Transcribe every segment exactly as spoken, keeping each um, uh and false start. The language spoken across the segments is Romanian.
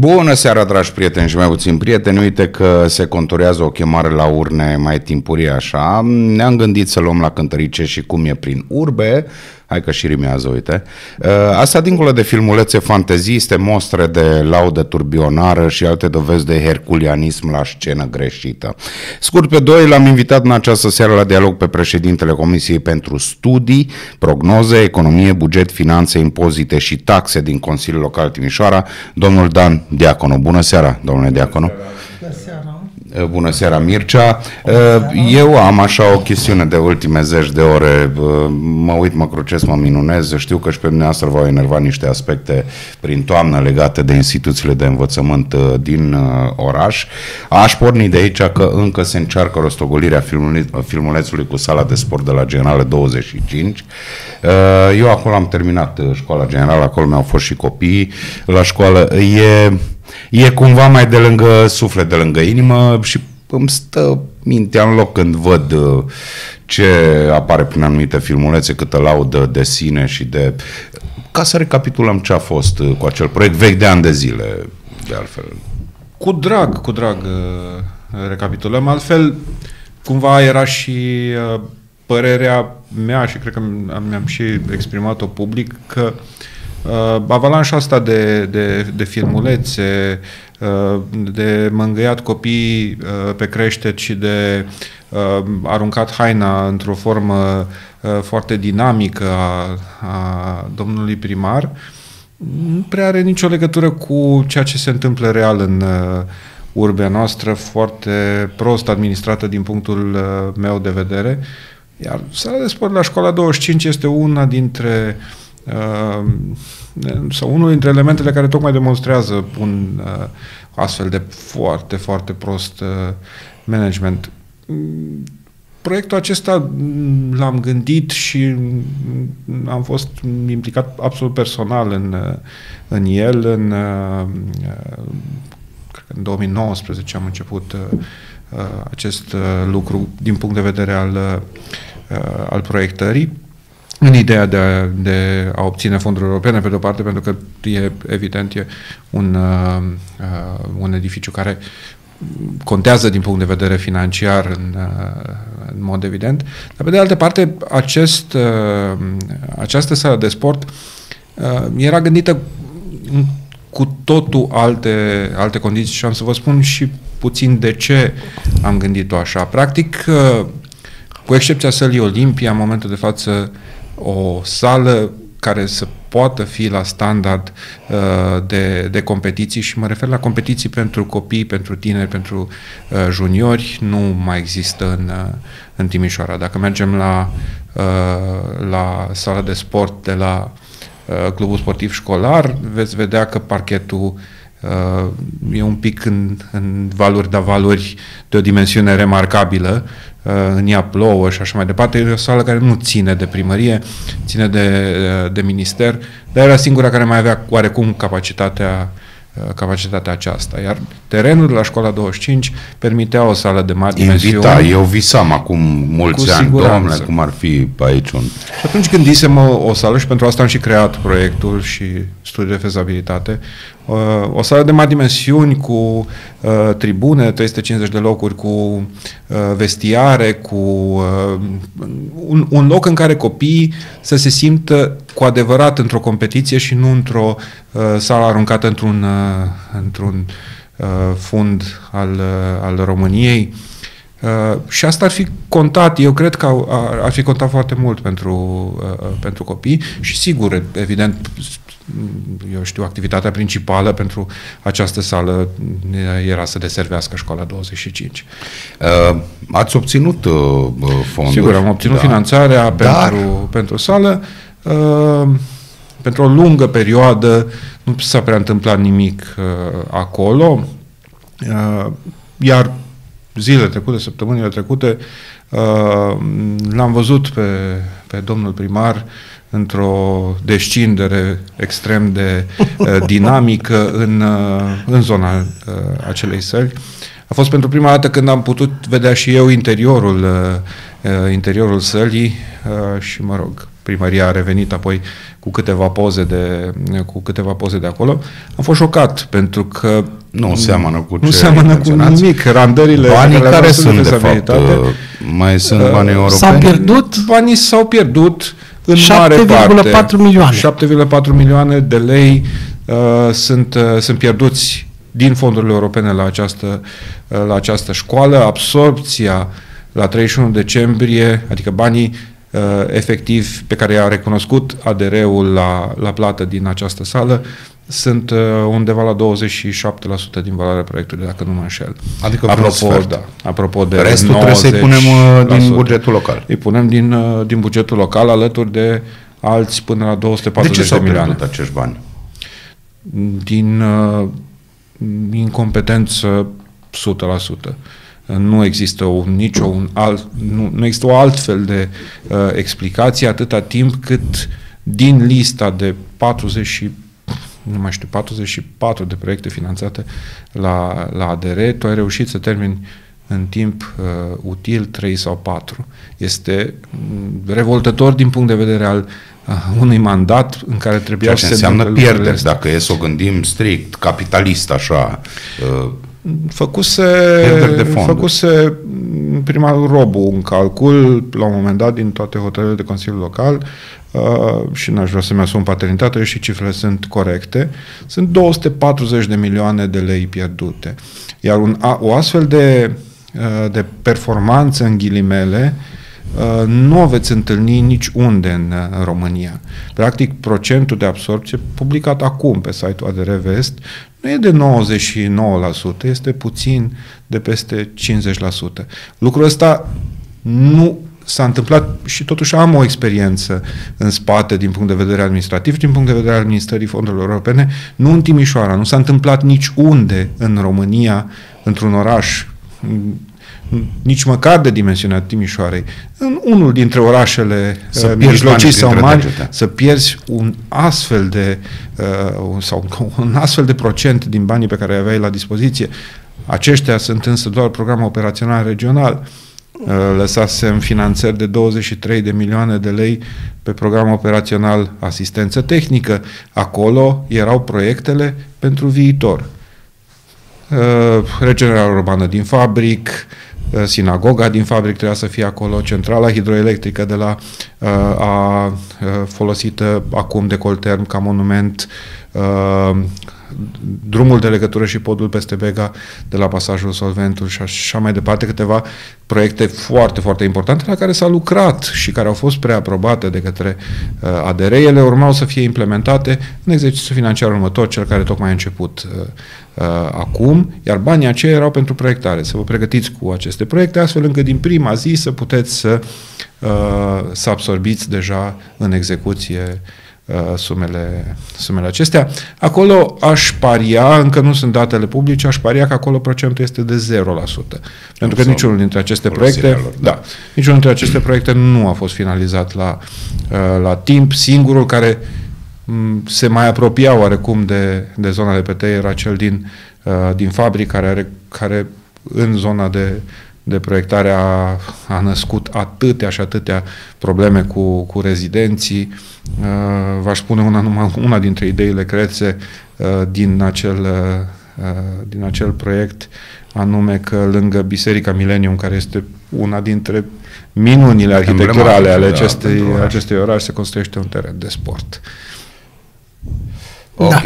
Bună seara, dragi prieteni și mai puțin prieteni. Uite că se conturează o chemare la urne mai timpurie așa. Ne-am gândit să luăm la cântărice și cum e prin urbe. Hai că și rimează, uite. Asta dincolo de filmulețe fanteziste, mostre de laudă turbionară și alte dovezi de herculianism la scenă greșită. Scurt pe doi, l-am invitat în această seară la dialog pe președintele Comisiei pentru Studii, Prognoze, Economie, Buget, Finanțe, Impozite și Taxe din Consiliul Local Timișoara, domnul Dan Diaconu. Bună seara, domnule Diaconu. Bună seara. Bună seara, Mircea. Eu am așa o chestiune de ultime zeci de ore. Mă uit, mă crucesc, mă minunez. Știu că și pe dumneavoastră v-au enervat niște aspecte prin toamnă legate de instituțiile de învățământ din oraș. Aș porni de aici că încă se încearcă rostogolirea filmulețului cu sala de sport de la Generală douăzeci și cinci. Eu acolo am terminat școala generală, acolo mi-au fost și copiii la școală. E... E cumva mai de lângă suflet, de lângă inimă și îmi stă mintea în loc când văd ce apare prin anumite filmulețe, câtă laudă de sine și de... Ca să recapitulăm ce a fost cu acel proiect vechi de ani de zile, de altfel. Cu drag, cu drag recapitulăm. Altfel, cumva era și părerea mea și cred că mi-am și exprimat-o public că Uh, avalanșa asta de, de, de filmulețe, uh, de mângâiat copiii uh, pe creștet și de uh, aruncat haina într-o formă uh, foarte dinamică a, a domnului primar, nu prea are nicio legătură cu ceea ce se întâmplă real în uh, urbea noastră, foarte prost administrată din punctul uh, meu de vedere. Iar sala de sport la Școala douăzeci și cinci este una dintre Uh, sau unul dintre elementele care tocmai demonstrează un uh, astfel de foarte, foarte prost uh, management. Proiectul acesta l-am gândit și am fost implicat absolut personal în, în el. În, uh, cred că în două mii nouăsprezece am început uh, acest uh, lucru din punct de vedere al, uh, al proiectării, în ideea de a, de a obține fonduri europene, pe de-o parte, pentru că e evident e un, uh, un edificiu care contează din punct de vedere financiar în, uh, în mod evident, dar pe de altă parte acest, uh, această sală de sport uh, era gândită cu totul alte, alte condiții și am să vă spun și puțin de ce am gândit-o așa. Practic, uh, cu excepția Sălii Olimpia, în momentul de față o sală care să poată fi la standard uh, de, de competiții, și mă refer la competiții pentru copii, pentru tineri, pentru uh, juniori, nu mai există în, uh, în Timișoara. Dacă mergem la, uh, la sala de sport de la uh, Clubul Sportiv Școlar, veți vedea că parchetul uh, e un pic în, în valuri de valuri de o dimensiune remarcabilă, în ea plouă și așa mai departe. E o sală care nu ține de primărie, ține de, de minister, dar era singura care mai avea oarecum capacitatea, capacitatea aceasta. Iar terenul la Școala douăzeci și cinci permitea o sală de mari dimensiuni. Invita, eu visam acum mulți ani, doamne, cum ar fi aici un... Și atunci gândisem o, o sală, și pentru asta am și creat proiectul și studiul de fezabilitate, o sală de mari dimensiuni cu uh, tribune, trei sute cincizeci de locuri, cu uh, vestiare, cu uh, un, un loc în care copiii să se simtă cu adevărat într-o competiție și nu într-o uh, sală aruncată într-un uh, într-un uh, fund al, uh, al României. Uh, și asta ar fi contat, eu cred că ar, ar fi contat foarte mult pentru, uh, pentru copii și sigur, evident, eu știu, activitatea principală pentru această sală era să deservească Școala douăzeci și cinci. Uh, ați obținut uh, fonduri? Sigur, am obținut, da, finanțarea, dar... pentru, pentru sală. Uh, pentru o lungă perioadă nu s-a prea întâmplat nimic uh, acolo, uh, iar zilele trecute, săptămânile trecute, uh, l-am văzut pe, pe domnul primar într-o descindere extrem de uh, dinamică în, uh, în zona uh, acelei săli. A fost pentru prima dată când am putut vedea și eu interiorul, uh, interiorul sălii uh, și, mă rog, primăria a revenit apoi cu câteva poze de, cu câteva poze de acolo. Am fost șocat, pentru că nu seamănă cu ce nu seamănă cu nimic. Randările banii care sunt, de fapt, mai sunt uh, banii europeni? S-au pierdut? Banii s-au pierdut în mare parte. șapte virgulă patru milioane. șapte virgulă patru milioane de lei uh, sunt, uh, sunt pierduți din fondurile europene la această, uh, la această școală. Absorpția la treizeci și unu decembrie, adică banii uh, efectiv pe care i-a recunoscut A D R-ul la, la plată din această sală, sunt uh, undeva la douăzeci și șapte la sută din valoarea proiectului, dacă nu mă înșel. Adică apropo, da, apropo de restul trebuie să-i punem uh, din bugetul local. Îi punem din, uh, din bugetul local, alături de alți până la două sute patruzeci de milioane. De ce s-au pierdut acești bani? Din uh, incompetență o sută la sută. Nu există o, nicio, un alt, nu, nu există o altfel de uh, explicație atâta timp cât din lista de patruzeci și, nu mai știu, patruzeci și patru de proiecte finanțate la, la A D R, tu ai reușit să termini în timp uh, util trei sau patru. Este revoltător din punct de vedere al uh, unui mandat în care trebuia să se înseamnă pierderi, dacă e să o gândim strict capitalist, așa... Uh, Făcuse, făcuse primarul Robu un calcul, la un moment dat, din toate hotărârile de Consiliul Local, uh, și n-aș vrea să-mi asum paternitatea, și cifrele sunt corecte, sunt două sute patruzeci de milioane de lei pierdute. Iar un, a, o astfel de, uh, de performanță, în ghilimele, uh, nu o veți întâlni niciunde în, în România. Practic, procentul de absorpție publicat acum pe site-ul A D R West nu e de nouăzeci și nouă la sută, este puțin de peste cincizeci la sută. Lucrul ăsta nu s-a întâmplat și totuși am o experiență în spate din punct de vedere administrativ, din punct de vedere al Ministerii Fondurilor Europene, nu în Timișoara, nu s-a întâmplat niciunde în România, într-un oraș, nici măcar de dimensiunea Timișoarei, în unul dintre orașele uh, mijlocii sau mari, degete. Să pierzi un astfel de uh, sau un astfel de procent din banii pe care îi aveai la dispoziție. Aceștia sunt însă doar programul operațional regional. Uh, lăsasem finanțări de douăzeci și trei de milioane de lei pe programul operațional asistență tehnică. Acolo erau proiectele pentru viitor. Uh, regenerarea urbană din Fabric, sinagoga din Fabric trebuia să fie acolo, centrala hidroelectrică de la a, a, folosită acum de Colterm ca monument, a, drumul de legătură și podul peste Bega de la Pasajul Solventul și așa mai departe, câteva proiecte foarte, foarte importante la care s-a lucrat și care au fost preaprobate de către A D R. Ele urmau să fie implementate în exercițiul financiar următor, cel care tocmai a început uh, acum, iar banii aceia erau pentru proiectare. Să vă pregătiți cu aceste proiecte, astfel încât din prima zi să puteți să, uh, să absorbiți deja în execuție Sumele, sumele acestea. Acolo aș paria, încă nu sunt datele publice, aș paria că acolo procentul este de zero la sută. Pentru că niciunul dintre aceste proiecte, lor, da. Da, niciunul dintre aceste proiecte nu a fost finalizat la, la timp. Singurul care se mai apropia oarecum de, de zona de P T era cel din, din Fabric, care, are, care în zona de de proiectare a, a născut atâtea și atâtea probleme cu, cu rezidenții. Uh, V-aș spune una, numai una dintre ideile crețe uh, din, acel, uh, din acel proiect, anume că lângă Biserica Millennium, care este una dintre minunile arhitecturale ale acestei, da, acestui oraș, se construiește un teren de sport. Ok, da.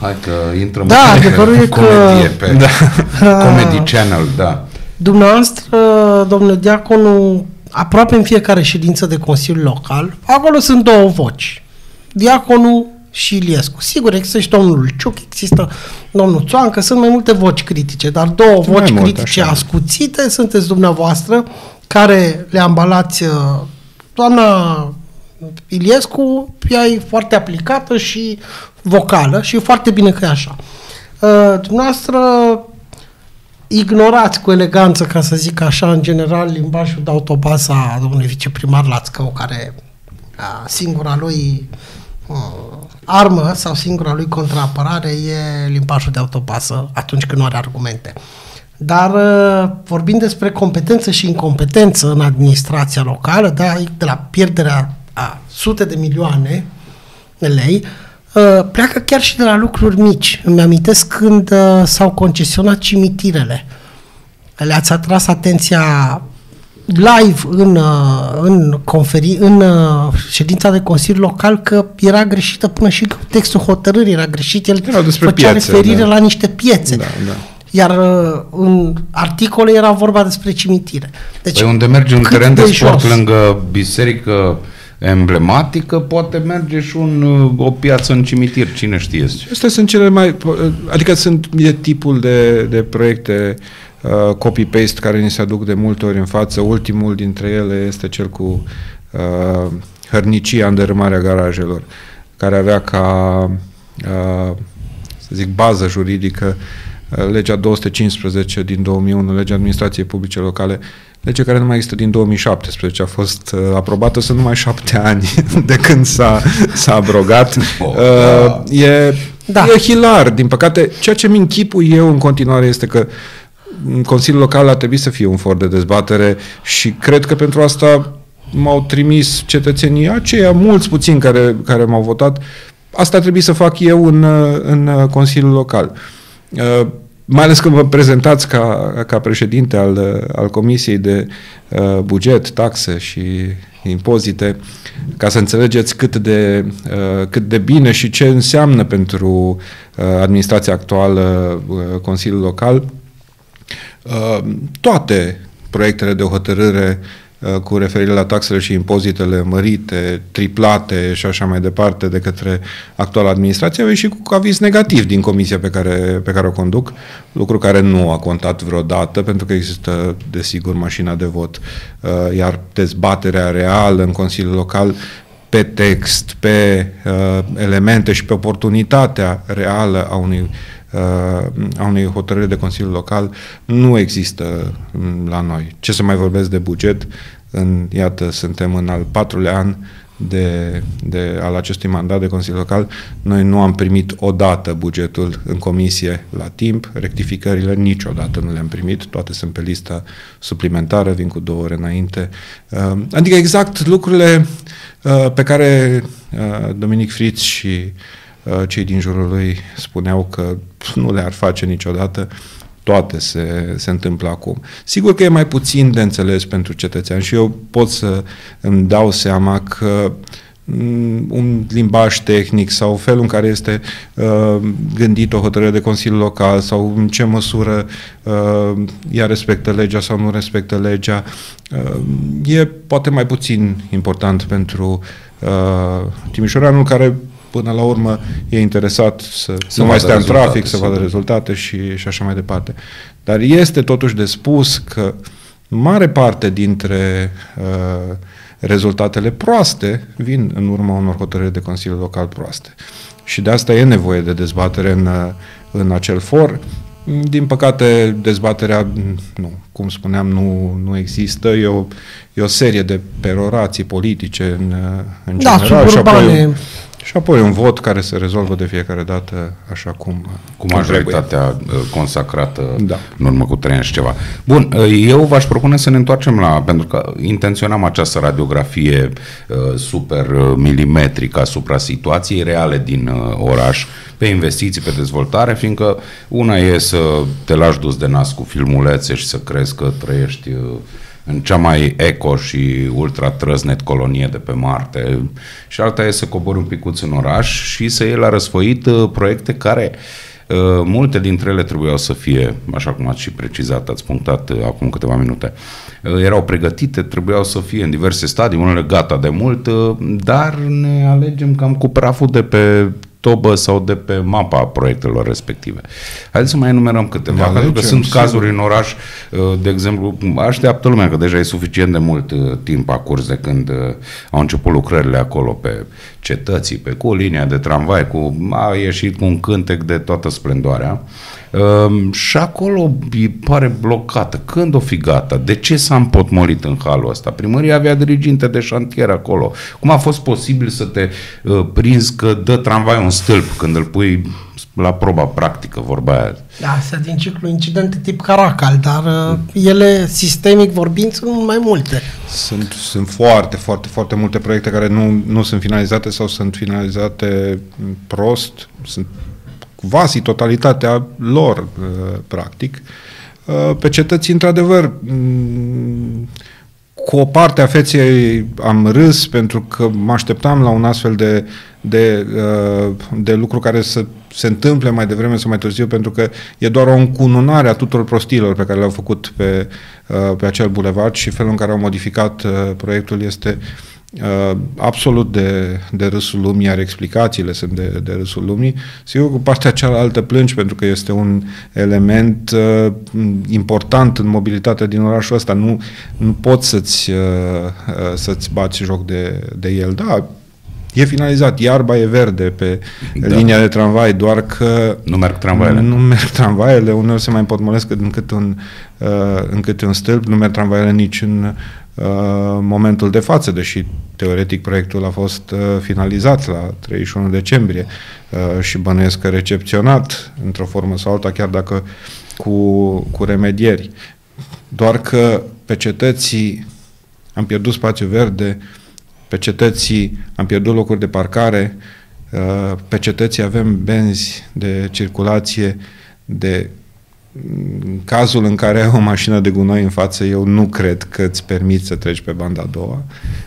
Hai că intrăm da, pe comedie, că... pe da. Comedy Channel, da. Dumneavoastră, domnule Diaconu, aproape în fiecare ședință de Consiliu Local, acolo sunt două voci, Diaconu și Iliescu. Sigur, există și domnul Ciuc, există domnul Țoan, că sunt mai multe voci critice, dar două voci mai critice mult, ascuțite sunteți dumneavoastră, care le ambalați. Doamna Iliescu, ea e foarte aplicată și vocală și e foarte bine că e așa. Uh, dumneavoastră ignorați cu eleganță, ca să zic așa, în general, limbajul de autobaz a domnului viceprimar Lațcău, care singura lui uh, armă sau singura lui contraapărare e limbajul de autobaz atunci când nu are argumente. Dar uh, vorbind despre competență și incompetență în administrația locală, da, de la pierderea a sute de milioane de lei pleacă chiar și de la lucruri mici. Îmi amintesc când s-au concesionat cimitirele. Le-ați atras atenția live în, în, conferi, în ședința de Consiliu Local că era greșită, până și textul hotărârii era greșit, el era făcea piață, referire da. la niște piețe. Da, da. Iar în articole era vorba despre cimitire. Deci, păi unde merge un teren de, de sport jos? Lângă biserică emblematică, poate merge și un, o piață în cimitir, cine știe. Astea sunt cele mai... Adică sunt e tipul de, de proiecte uh, copy-paste care ni se aduc de multe ori în față. Ultimul dintre ele este cel cu uh, hărnicia în dărâmarea garajelor, care avea ca uh, să zic, bază juridică legea două sute cincisprezece din două mii unu, legea administrației publice locale, lege care nu mai există din două mii șaptesprezece, a fost aprobată, sunt numai șapte ani de când s-a abrogat. Oh, da. E, da. e hilar, din păcate. Ceea ce mi închipui eu în continuare este că Consiliul Local a trebuit să fie un for de dezbatere și cred că pentru asta m-au trimis cetățenii aceia, mulți puțini care, care m-au votat. Asta a trebuit să fac eu în, în Consiliul Local. Uh, mai ales când vă prezentați ca, ca președinte al, al Comisiei de uh, Buget, Taxe și Impozite, ca să înțelegeți cât de, uh, cât de bine și ce înseamnă pentru uh, administrația actuală uh, Consiliul Local, uh, toate proiectele de hotărâre cu referire la taxele și impozitele mărite, triplate și așa mai departe de către actuala administrație, avea și cu aviz negativ din comisia pe care, pe care o conduc, lucru care nu a contat vreodată, pentru că există, desigur, mașina de vot, iar dezbaterea reală în Consiliul Local pe text, pe uh, elemente și pe oportunitatea reală a unui a unei hotărâri de Consiliu Local nu există la noi. Ce să mai vorbesc de buget? În, iată, suntem în al patrulea an de, de, al acestui mandat de Consiliu Local. Noi nu am primit odată bugetul în comisie la timp, rectificările niciodată nu le-am primit, toate sunt pe lista suplimentară, vin cu două ore înainte. Adică exact lucrurile pe care Dominic Fritz și cei din jurul lui spuneau că nu le-ar face niciodată, toate se, se întâmplă acum. Sigur că e mai puțin de înțeles pentru cetățean și eu pot să îmi dau seama că un limbaj tehnic sau felul în care este uh, gândit o hotărâre de Consiliul Local sau în ce măsură uh, ea respectă legea sau nu respectă legea uh, e poate mai puțin important pentru uh, timișoreanul care până la urmă e interesat să, să nu mai stea în trafic, să vadă rezultate și, și așa mai departe. Dar este totuși de spus că mare parte dintre uh, rezultatele proaste vin în urma unor hotărâri de Consiliu Local proaste. Și de asta e nevoie de dezbatere în, în acel for. Din păcate, dezbaterea, nu, cum spuneam, nu, nu există. E o, e o serie de perorații politice în, în da, general. Și apoi, și apoi un vot care se rezolvă de fiecare dată așa cum Cu majoritatea trebuie. consacrată da. în urmă cu trei ani și ceva. Bun, eu v-aș propune să ne întoarcem la, pentru că intenționam această radiografie super milimetrică asupra situației reale din oraș, pe investiții, pe dezvoltare, fiindcă una e să te lași dus de nas cu filmulețe și să crezi că trăiești în cea mai eco și ultra trăsnet colonie de pe Marte, și alta e să cobori un picuț în oraș și să iei la răsfăit uh, proiecte care uh, multe dintre ele trebuiau să fie, așa cum ați și precizat, ați punctat uh, acum câteva minute, uh, erau pregătite, trebuiau să fie în diverse stadii, unele gata de mult, uh, dar ne alegem cam cu praful de pe tobă sau de pe mapa proiectelor respective. Haideți să mai enumerăm câteva, pentru că, că sunt sigur. cazuri în oraș, de exemplu, așteaptă lumea, că deja e suficient de mult timp a curs de când au început lucrările acolo pe cetății, pe cu linia de tramvai, cu, a ieșit cu un cântec de toată splendoarea. Um, și acolo îi pare blocată. Când o fi gata? De ce s-a împotmolit în halul ăsta? Primăria avea diriginte de șantier acolo. Cum a fost posibil să te uh, prinzi că dă tramvaiul un stâlp când îl pui la proba practică, vorba aia. Asta din ciclu incidente tip Caracal, dar mm. ele, sistemic vorbind, sunt mai multe. Sunt, sunt foarte, foarte, foarte multe proiecte care nu, nu sunt finalizate sau sunt finalizate prost, sunt quasi totalitatea lor, practic. Pe cetăți, într-adevăr, cu o parte a feței am râs pentru că mă așteptam la un astfel de, de, de lucru care să se întâmple mai devreme sau mai târziu, pentru că e doar o încununare a tuturor prostiilor pe care le-au făcut pe, pe acel bulevard și felul în care au modificat proiectul este absolut de, de râsul lumii, iar explicațiile sunt de, de râsul lumii. Sigur, cu partea cealaltă plângi pentru că este un element uh, important în mobilitatea din orașul ăsta. Nu, nu poți să-ți uh, să-ți bați joc de, de el. Da, e finalizat, iarba e verde pe da. linia de tramvai, doar că nu merg tramvaiele. Nu merg tramvaiele, uneori se mai împotmolesc încât un, uh, încât un stâlp, nu merg tramvaiele nici în momentul de față, deși teoretic proiectul a fost finalizat la treizeci și unu decembrie și bănuiesc că recepționat într-o formă sau alta, chiar dacă cu, cu remedieri. Doar că pe cetății am pierdut spațiu verde, pe cetății am pierdut locuri de parcare, pe cetății avem benzi de circulație, de în cazul în care ai o mașină de gunoi în față, eu nu cred că îți permiți să treci pe banda a doua.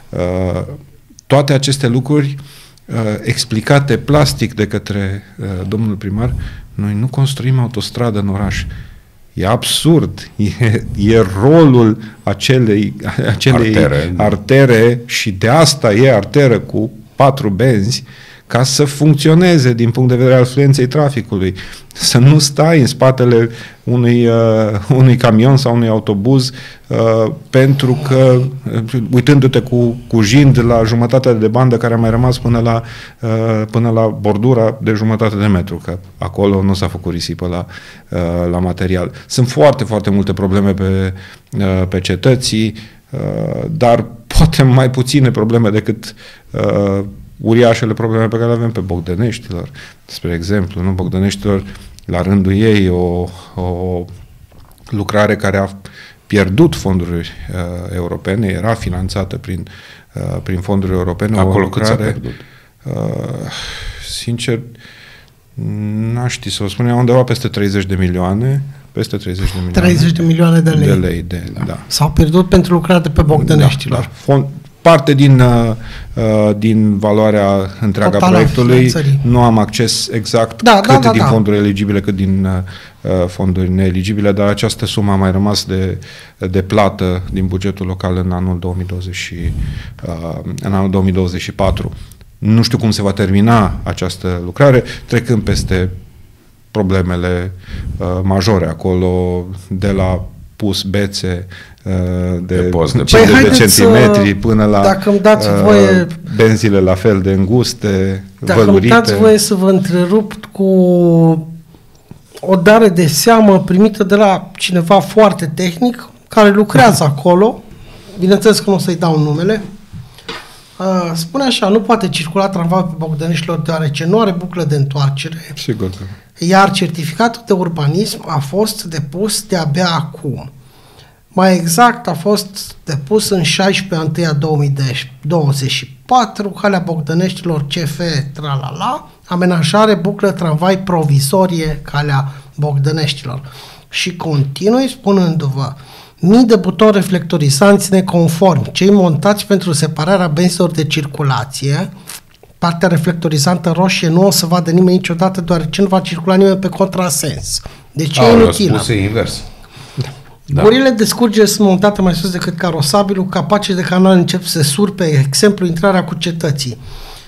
Uh, toate aceste lucruri uh, explicate plastic de către uh, domnul primar, noi nu construim autostradă în oraș. E absurd. E, e rolul acelei, acelei artere. artere și de asta e arteră cu patru benzi, ca să funcționeze din punct de vedere al fluenței traficului. Să nu stai în spatele unui, uh, unui camion sau unui autobuz uh, pentru că, uh, uitându-te cu, cu jind la jumătatea de bandă care a mai rămas până la, uh, până la bordura de jumătate de metru, că acolo nu s-a făcut risipă la, uh, la material. Sunt foarte, foarte multe probleme pe, uh, pe cetății, uh, dar poate mai puține probleme decât uh, uriașele probleme pe care le avem pe Bogdăneștilor, spre exemplu. Nu? Bogdăneștilor, la rândul ei, o, o lucrare care a pierdut fonduri uh, europene, era finanțată prin, uh, prin fonduri europene. Acolo o lucrare, cât s-a pierdut? Uh, sincer, n-aș ști să o spunem, undeva peste treizeci de milioane. Peste treizeci de milioane. treizeci de milioane de lei. De lei de, da. Da. S-au pierdut pentru lucrare de pe Bogdăneștilor. Da, da. Fond, parte din, uh, din valoarea întreaga totală proiectului, nu am acces exact da, cât da, da, din da. fonduri eligibile, cât din uh, fonduri neeligibile, dar această sumă a mai rămas de, de plată din bugetul local în anul, două mii douăzeci și, uh, în anul două mii douăzeci și patru. Nu știu cum se va termina această lucrare, trecând peste problemele uh, majore acolo, de la pus bețe de, de, post, de cincizeci de centimetri să, până la dacă îmi dați uh, voie, benzile la fel de înguste, dacă vălurite. Dacă îmi dați voie să vă întrerup cu o dare de seamă primită de la cineva foarte tehnic care lucrează acolo, bineînțeles că nu o să-i dau numele, uh, spune așa: nu poate circula tramvaiul pe Bogdăneștilor deoarece nu are buclă de întoarcere. Sigur că. Iar certificatul de urbanism a fost depus de-abia acum. Mai exact, a fost depus în șaisprezece ianuarie două mii douăzeci și patru, Calea Bogdăneștilor C F tralala, amenajare buclă tramvai provizorie Calea Bogdăneștilor. Și continui spunându-vă: mii de butoni reflectorizanți neconformi, cei montați pentru separarea benzilor de circulație. Partea reflectorizantă roșie nu o să vadă nimeni niciodată, deoarece nu va circula nimeni pe contrasens. Deci a, e inutilă. invers. Da. Gurile de scurgere sunt montate mai sus decât carosabilul, capacii de canal încep să surpe, exemplu intrarea cu cetății.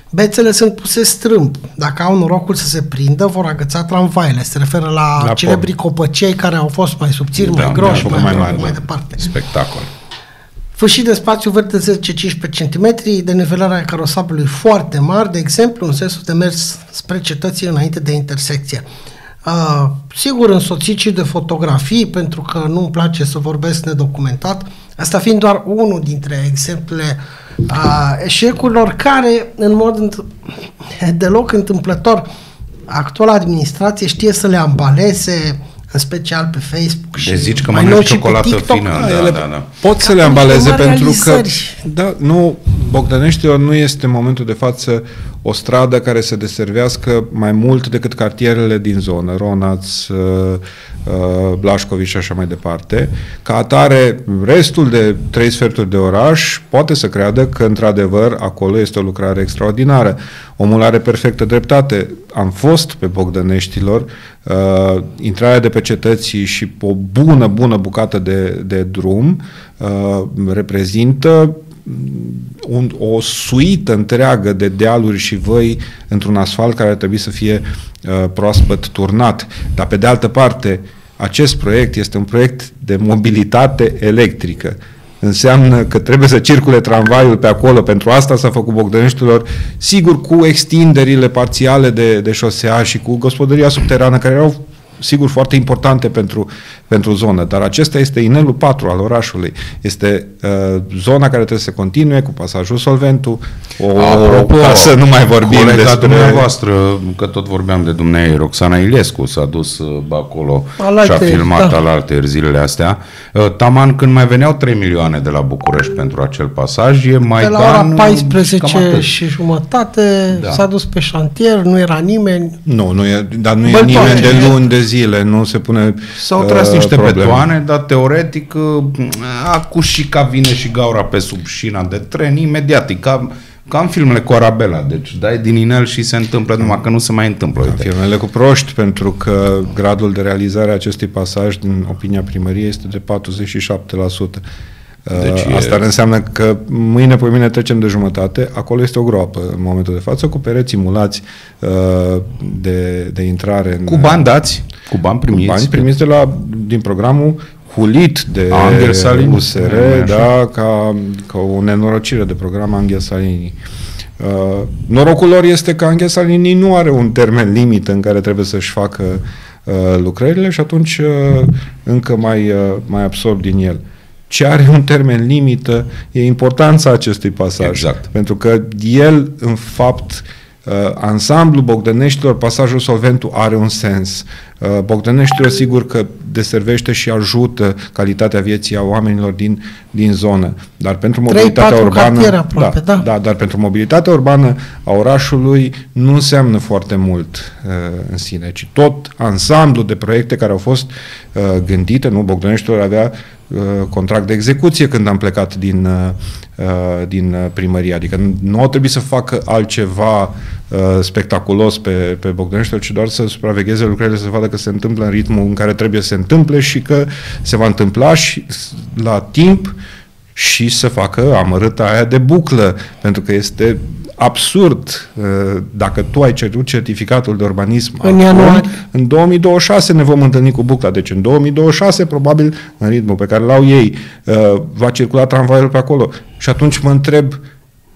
Bețele sunt puse strâmb. Dacă au norocul să se prindă, vor agăța tramvaile. Se referă la, la celebrii copăcei care au fost mai subțiri, da, mai groși, mai, mai, mai, mai, mai departe. Spectacol. Fâșii de spațiu verde zece cincisprezece centimetri, denivelarea carosabilului foarte mari, de exemplu, în sensul de mers spre cetății înainte de intersecție. Uh, sigur, însoțit și de fotografii, pentru că nu-mi place să vorbesc nedocumentat, asta fiind doar unul dintre exemplele uh, eșecurilor care, în mod deloc întâmplător, actuala administrație știe să le ambaleze, în special pe Facebook și, deci zici că mai mănânci ciocolată fină. Da, da, da, da. Pot să le ambaleze pentru că da, nu, Bogdăneștilor nu este în momentul de față o stradă care să deservească mai mult decât cartierele din zonă, Ronaț, Blașcovici și așa mai departe. Ca atare, restul de trei sferturi de oraș poate să creadă că, într-adevăr, acolo este o lucrare extraordinară. Omul are perfectă dreptate. Am fost pe Bogdăneștilor, uh, intrarea de pe cetății și o bună, bună bucată de, de drum uh, reprezintă Un, o suită întreagă de dealuri și văi într-un asfalt care ar trebui să fie uh, proaspăt turnat. Dar pe de altă parte, acest proiect este un proiect de mobilitate electrică. Înseamnă că trebuie să circule tramvaiul pe acolo, pentru asta s-a făcut Bogdăneștilor, sigur cu extinderile parțiale de, de șosea și cu gospodăria subterană, care erau sigur foarte importante pentru, pentru zonă, dar acesta este inelul patru al orașului. Este uh, zona care trebuie să continue cu pasajul solventul, o, apropo, ca să nu mai vorbim despre dumneavoastră, că tot vorbeam de dumneavoastră, Roxana Iliescu s-a dus uh, acolo și a filmat da. alaltăieri zilele astea. Uh, taman când mai veneau trei milioane de la București pentru acel pasaj, e mai de la ora paisprezece și jumătate da. s-a dus pe șantier, nu era nimeni. Nu, nu e, dar nu e Băl nimeni de luni, de zi zile, nu se pune S-au tras uh, niște probleme. Betoane, dar teoretic uh, acușica vine și gaura pe sub șina de tren, imediat, ca, ca în filmele cu Arabella, deci dai din inel și se întâmplă, numai că nu se mai întâmplă. Ca filmele cu proști, pentru că gradul de realizare a acestui pasaj, din opinia primăriei, este de patruzeci și șapte la sută. Deci asta e... înseamnă că mâine, pe mâine trecem de jumătate, acolo este o groapă în momentul de față, cu pereți mulați de, de intrare. În... Cu bani dați, cu bani primiți. Cu bani primiți de la, din programul hulit de Anghel Saligny, U S R, da, ca, ca o nenorocire de program Anghel Saligny. Uh, norocul lor este că Anghel Saligny nu are un termen limit în care trebuie să-și facă uh, lucrările și atunci uh, încă mai, uh, mai absorb din el. Ce are un termen limită e importanța acestui pasaj. Exact. Pentru că el, în fapt, ansamblul Bogdăneștilor, pasajul solventul are un sens. Bogdăneștilor, sigur că deservește și ajută calitatea vieții a oamenilor din, din zonă. Dar pentru mobilitatea urbană, aproape, da, da. Da, dar pentru mobilitatea urbană a orașului nu înseamnă foarte mult uh, în sine, ci tot ansamblul de proiecte care au fost uh, gândite, nu? Bogdăneștilor avea uh, contract de execuție când am plecat din, uh, din primărie, adică nu au trebuit să facă altceva uh, spectaculos pe, pe Bogdăneștilor, ci doar să supravegheze lucrurile, să vadă că se întâmplă în ritmul în care trebuie să se întâmple și că se va întâmpla și la timp și să facă amărâta aia de buclă, pentru că este absurd dacă tu ai cerut certificatul de urbanism în, acum, în două mii douăzeci și șase ne vom întâlni cu bucla, deci în două mii douăzeci și șase probabil în ritmul pe care l-au ei va circula tramvaiul pe acolo și atunci mă întreb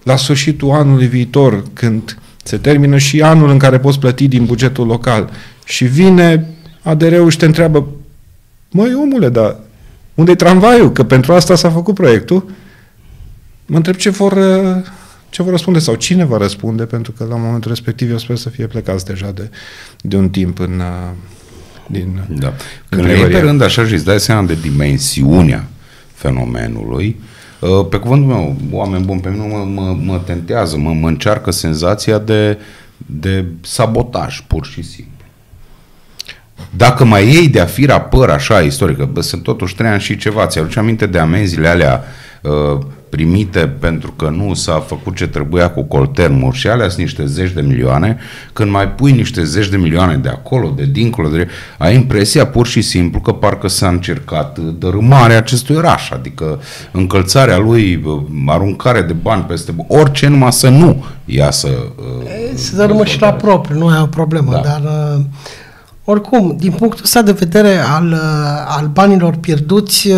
la sfârșitul anului viitor, când se termină și anul în care poți plăti din bugetul local și vine A D R-ul și te întreabă: măi omule, dar unde-i tramvaiul? Că pentru asta s-a făcut proiectul. Mă întreb ce vor, ce vor răspunde sau cine va răspunde, pentru că la momentul respectiv eu sper să fie plecați deja de, de un timp în, din... Da. Când le iei pe rând așa și îți dai seama de dimensiunea fenomenului, pe cuvântul meu, oameni buni, pe mine mă, mă, mă tentează, mă, mă încearcă senzația de, de sabotaj, pur și simplu. Dacă mai iei de-a fira păr așa istorică, bă, sunt totuși trei ani și ceva, ți-aduce aminte de amenzile alea uh, primite pentru că nu s-a făcut ce trebuia cu Colterm și alea sunt niște zeci de milioane, când mai pui niște zeci de milioane de acolo, de dincolo, de... ai impresia pur și simplu că parcă s-a încercat dărâmarea acestui oraș, adică încălțarea lui, aruncare de bani peste orice, numai să nu iasă. Uh, se dărâmă și la propriu, nu e o problemă, da. dar... Uh... Oricum, din punctul ăsta de vedere al, al banilor pierduți,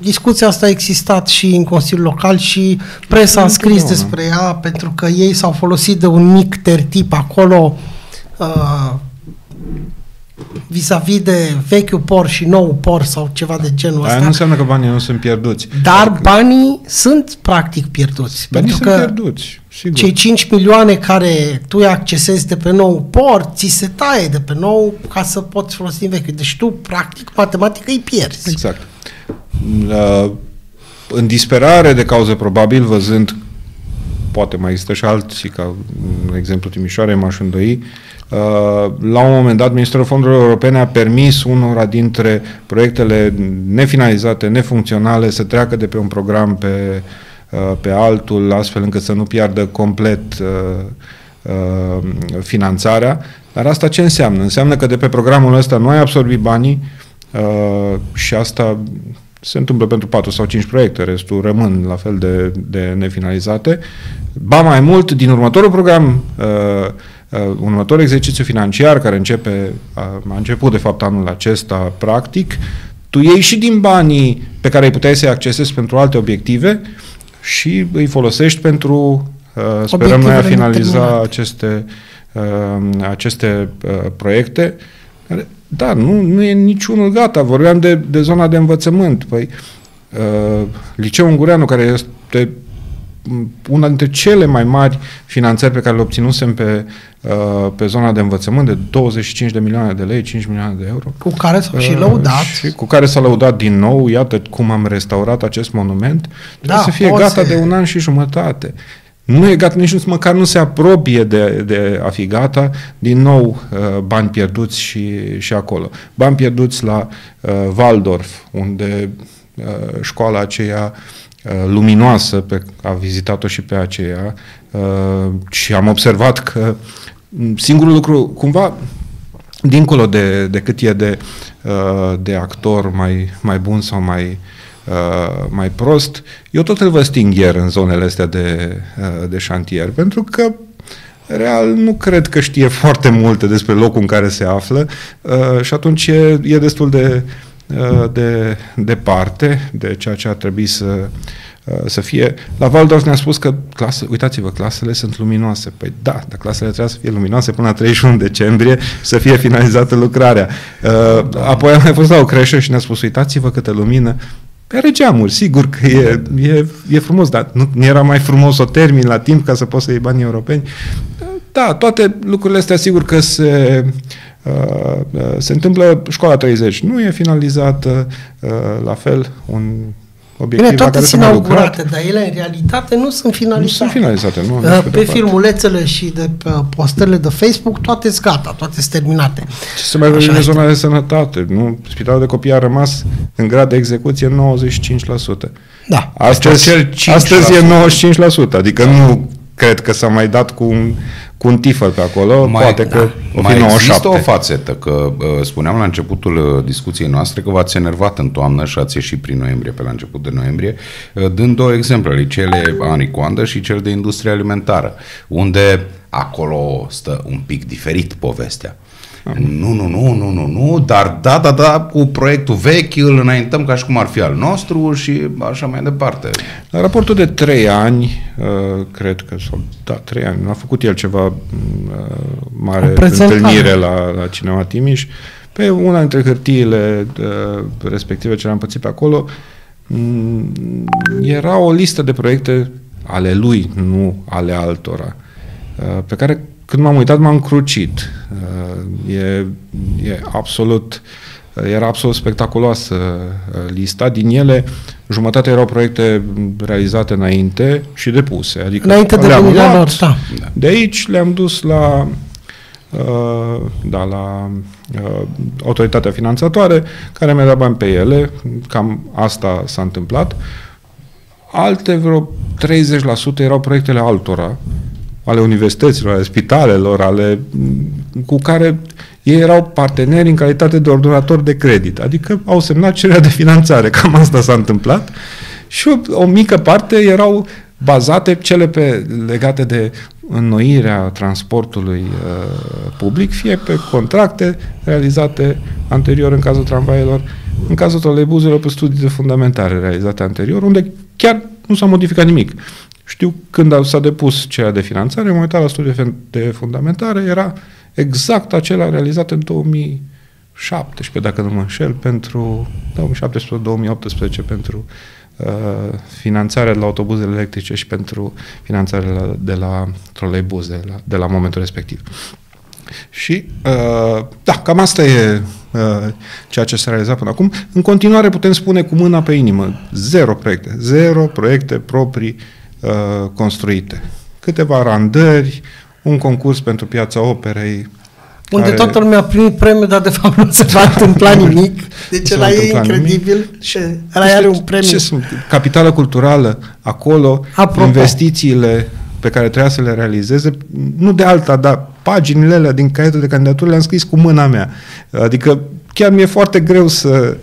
discuția asta a existat și în Consiliul Local și presa a scris despre ea, pentru că ei s-au folosit de un mic tertip acolo, vis-a-vis de vechiul por și nou por sau ceva de genul ăsta. Aia nu înseamnă că banii nu sunt pierduți. Dar adică... banii sunt practic pierduți. Banii pentru sunt că pierduți, sigur. Cei cinci milioane care tu îi accesezi de pe nou por, ți se taie de pe nou ca să poți folosi din vechiul. Deci tu, practic, matematic îi pierzi. Exact. Uh, în disperare de cauze, probabil, văzând, poate mai există și alții, ca în exemplu Timișoare, m-aș îndoi, uh, la un moment dat Ministerul Fondurilor Europene a permis unora dintre proiectele nefinalizate, nefuncționale, să treacă de pe un program pe, uh, pe altul, astfel încât să nu piardă complet uh, uh, finanțarea. Dar asta ce înseamnă? Înseamnă că de pe programul ăsta nu ai absorbit banii uh, și asta... se întâmplă pentru patru sau cinci proiecte, restul rămân la fel de, de nefinalizate. Ba mai mult, din următorul program, uh, uh, următorul exercițiu financiar, care începe, uh, a început de fapt anul acesta, practic, tu iei și din banii pe care îi puteai să-i accesezi pentru alte obiective și îi folosești pentru, uh, sperăm noi, a finaliza aceste, uh, aceste uh, proiecte. Da, nu, nu e niciunul gata. Vorbeam de, de zona de învățământ. Păi, uh, Liceul Ungureanu, care este una dintre cele mai mari finanțări pe care le obținusem pe, uh, pe zona de învățământ, de douăzeci și cinci de milioane de lei, cinci milioane de euro. Cu care s-a uh, și lăudat. Și cu care s-a lăudat din nou. Iată cum am restaurat acest monument. Trebuie da, să fie gata se... de un an și jumătate. Nu e gata, nici măcar nu se apropie de, de a fi gata, din nou bani pierduți și, și acolo. Bani pierduți la uh, Waldorf, unde uh, școala aceea uh, luminoasă, pe, a vizitat-o și pe aceea uh, și am observat că singurul lucru, cumva, dincolo de, de cât e de, uh, de actor mai, mai bun sau mai... Uh, mai prost, eu tot îl văd stingher în zonele astea de, uh, de șantier, pentru că real nu cred că știe foarte multe despre locul în care se află uh, și atunci e, e destul de uh, de departe de ceea ce ar trebui să uh, să fie. La Waldorf ne-a spus că clasă, uitați-vă, clasele sunt luminoase. Păi da, dar clasele trebuie să fie luminoase până la treizeci și unu decembrie, să fie finalizată lucrarea. Uh, apoi am mai fost la o creșă și ne-a spus, uitați-vă câtă lumină pe geamuri, sigur că e, e, e frumos, dar nu era mai frumos o termin la timp ca să poți să iei banii europeni? Da, toate lucrurile astea sigur că se, uh, se întâmplă. Școala treizeci nu e finalizată, uh, la fel un obiectiv. Bine, toate sunt inaugurate, dar ele în realitate nu sunt finalizate. Nu sunt finalizate, nu, nu pe filmulețele și de pe postările de Facebook, toate sunt gata, toate sunt terminate. Ce să mai vorbim de zona de sănătate? Nu? Spitalul de copii a rămas în grad de execuție nouăzeci și cinci la sută. Da. Astăzi, astăzi e nouăzeci și cinci la sută, adică da. Nu cred că s-a mai dat cu un, cu un tifăr pe acolo, mai, poate da. Că o mai nouă, există șapte. O fațetă, că spuneam la începutul discuției noastre că v-ați enervat în toamnă și ați ieșit prin noiembrie, pe la început de noiembrie, dând două exemple, cele Anicoandă și cel de industrie alimentară, unde acolo stă un pic diferit povestea. Nu, nu, nu, nu, nu, nu, dar da, da, da, cu proiectul vechi îl înaintăm ca și cum ar fi al nostru și așa mai departe. La raportul de trei ani, cred că, sau, da, trei ani, a făcut el ceva mare întâlnire la, la Cinema Timiș, pe una dintre hârtiile respective ce le-am pățit pe acolo, era o listă de proiecte ale lui, nu ale altora, pe care când m-am uitat, m-am crucit. E, e absolut, era absolut spectaculoasă lista. Din ele, jumătate erau proiecte realizate înainte și depuse. Adică înainte de venirea lor, da. De aici le-am dus la, da, la autoritatea finanțatoare, care mi-a dat bani pe ele. Cam asta s-a întâmplat. Alte vreo treizeci la sută erau proiectele altora, ale universităților, ale spitalelor, ale, cu care ei erau parteneri în calitate de ordonator de credit. Adică au semnat cererea de finanțare. Cam asta s-a întâmplat. Și o, o mică parte erau bazate, cele pe, legate de înnoirea transportului uh, public, fie pe contracte realizate anterior în cazul tramvaielor, în cazul troleibuzelor, pe studii de fundamentare realizate anterior, unde chiar nu s-a modificat nimic. Știu, când s-a depus ceea de finanțare, m-am uitat la studiile de fundamentare, era exact acela realizat în două mii șaptesprezece, dacă nu mă înșel, pentru două mii șaptesprezece două mii optsprezece pentru uh, finanțarea de la autobuzele electrice și pentru finanțarea de la, de la troleibuze de la, de la momentul respectiv. Și, uh, da, cam asta e uh, ceea ce s-a realizat până acum. În continuare putem spune cu mâna pe inimă, zero proiecte, zero proiecte proprii uh, construite. Câteva randări, un concurs pentru Piața Operei, unde care... toată lumea a primit premiu, dar de fapt nu se va întâmpla nimic. Deci ăla e incredibil. Ăla are un premiu. Ce sunt? Capitala culturală, acolo, apropo, investițiile pe care trebuia să le realizeze, nu de alta, dar paginile alea din caietul de candidatură le-am scris cu mâna mea. Adică chiar mi-e foarte greu să,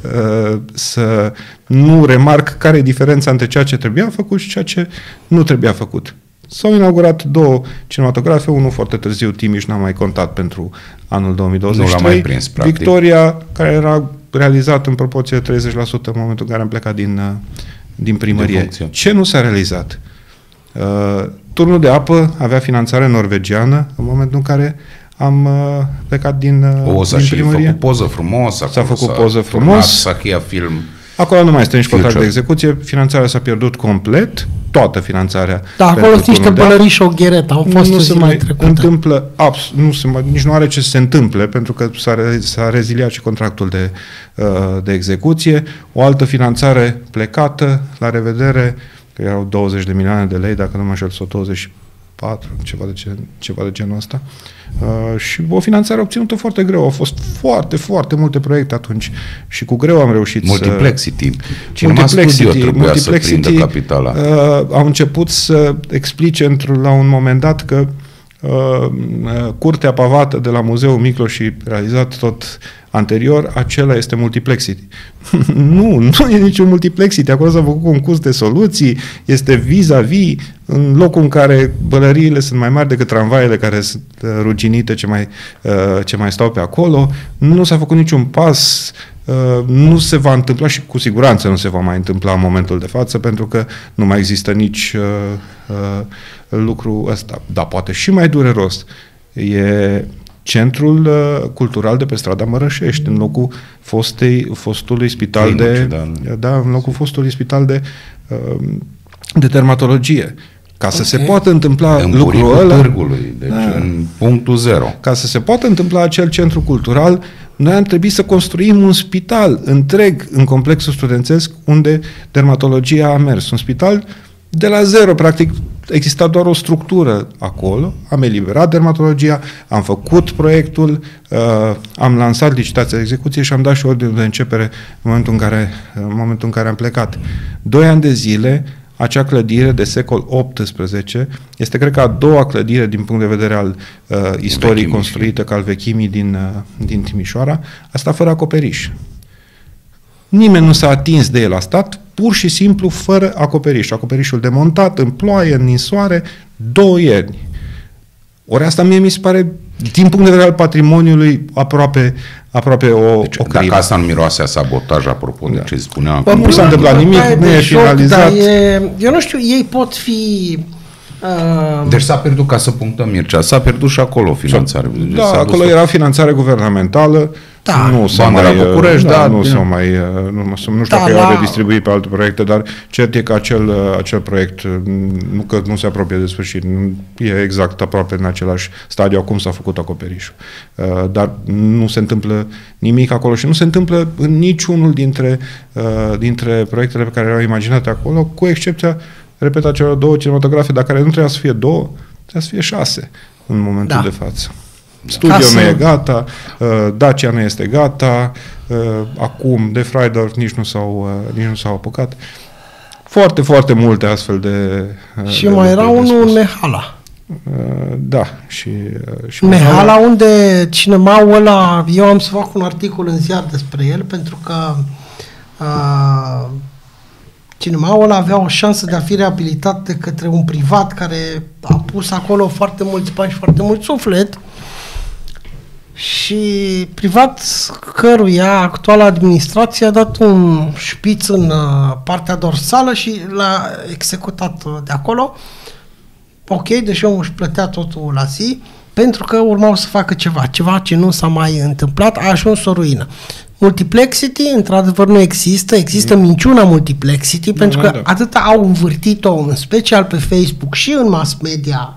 să nu remarc care e diferența între ceea ce trebuia făcut și ceea ce nu trebuia făcut. S-au inaugurat două cinematografe, unul foarte târziu, Timiș, n-am mai contat pentru anul două mii douăzeci și trei. Nu l-am mai prins, practic. Victoria, care era realizat în proporție de treizeci la sută în momentul în care am plecat din, din primărie. Din Ce nu s-a realizat? Uh, turnul de apă avea finanțare norvegiană în momentul în care am uh, plecat din, o, din primărie. S-a făcut poză frumos. S-a făcut poză frumos. S-a făcut film. Acolo nu mai este nici contract de execuție, finanțarea s-a pierdut complet, toată finanțarea. Da, acolo sunt niște bălării și o gheretă, au fost nu se mai trecută. Întâmplă, abs, nu se mai, nici nu are ce să se întâmple, pentru că s-a reziliat și contractul de, de execuție. O altă finanțare plecată, la revedere, că erau douăzeci de milioane de lei, dacă nu mă înșel, sau douăzeci și patru, ceva de, gen, ceva de genul ăsta. Uh, și o finanțare obținută foarte greu. Au fost foarte, foarte multe proiecte atunci și cu greu am reușit Multiplexity. să... Cinema Multiplexity. Studio trebuia Multiplexity să prindă Capitala. Uh, au început să explice într- la un moment dat că uh, curtea pavată de la Muzeul Miclo și realizat tot anterior, acela este Multiplexity. Nu, nu e niciun Multiplexity. Acolo s-a făcut concurs de soluții, este vis-a-vis, în locul în care bălăriile sunt mai mari decât tramvaiele care sunt ruginite ce mai, ce mai stau pe acolo. Nu s-a făcut niciun pas, nu se va întâmpla și cu siguranță nu se va mai întâmpla în momentul de față, pentru că nu mai există nici lucru ăsta. Dar poate și mai dureros e Centrul uh, Cultural de pe strada Mărășești, în locul fostei, fostului spital Clinici, de... Da. Da, în locul fostului spital de, uh, de dermatologie. Ca okay. să se poată întâmpla în lucrul ăla... Târgului, deci da. În punctul zero. Ca să se poată întâmpla acel centru cultural, noi am trebuit să construim un spital întreg în complexul studențesc unde dermatologia a mers. Un spital de la zero, practic. Exista doar o structură acolo, am eliberat dermatologia, am făcut proiectul, uh, am lansat licitația de execuție și am dat și ordinul de începere în momentul în care, în momentul în care am plecat. Doi ani de zile, acea clădire de secol optsprezece este, cred că, a doua clădire din punct de vedere al uh, istoriei construite ca al vechimii din, uh, din Timișoara, asta fără acoperiș. Nimeni nu s-a atins de el, a stat pur și simplu fără acoperiș. Acoperișul demontat în ploaie, în ninsoare, două ierni. Ori asta mie mi se pare, din punct de vedere al patrimoniului, aproape, aproape o, deci, o crimă. Dacă asta nu miroase a sabotaj, apropo, da. de ce spuneam. Bă, nu s-a întâmplat nimic, nu e finalizat. E, eu nu știu, ei pot fi... Uh... Deci s-a pierdut, ca să punctăm, Mircea, s-a pierdut și acolo finanțare. Da, acolo era finanțare guvernamentală. Da, nu s-a mai la București, da, da, nu s-a mai nu, nu știu da, că i-au redistribuit pe alte proiecte, dar cert e că acel, acel proiect nu că nu se apropie de sfârșit, e exact aproape în același stadiu acum s-a făcut acoperișul. Dar nu se întâmplă nimic acolo și nu se întâmplă în niciunul dintre, dintre proiectele pe care erau imaginate acolo, cu excepția, repet, acelor două cinematografe, dar care nu trebuia să fie două, trebuia să fie șase în momentul da. de față. Studiul Casă. nu e gata, uh, Dacia nu este gata, uh, acum de Freidorf nici nu s-au uh, apucat. Foarte, foarte multe astfel de... Uh, și de mai era unul în Mehala. Uh, da, și... Uh, și Mehala, Mehala unde cinemaul ăla, eu am să fac un articol în ziar despre el, pentru că uh, cinemaul ăla avea o șansă de a fi reabilitat de către un privat care a pus acolo foarte mulți bani și foarte mult suflet. Și privat căruia actuala administrație a dat un șpiț în partea dorsală și l-a executat de acolo. Ok, deși omul își plătea totul la zi, pentru că urmau să facă ceva, ceva ce nu s-a mai întâmplat, a ajuns o ruină. Multiplexity, într-adevăr, nu există, există mm. minciuna multiplexity, da, pentru că da. atâta au învârtit-o, în special pe Facebook și în mass media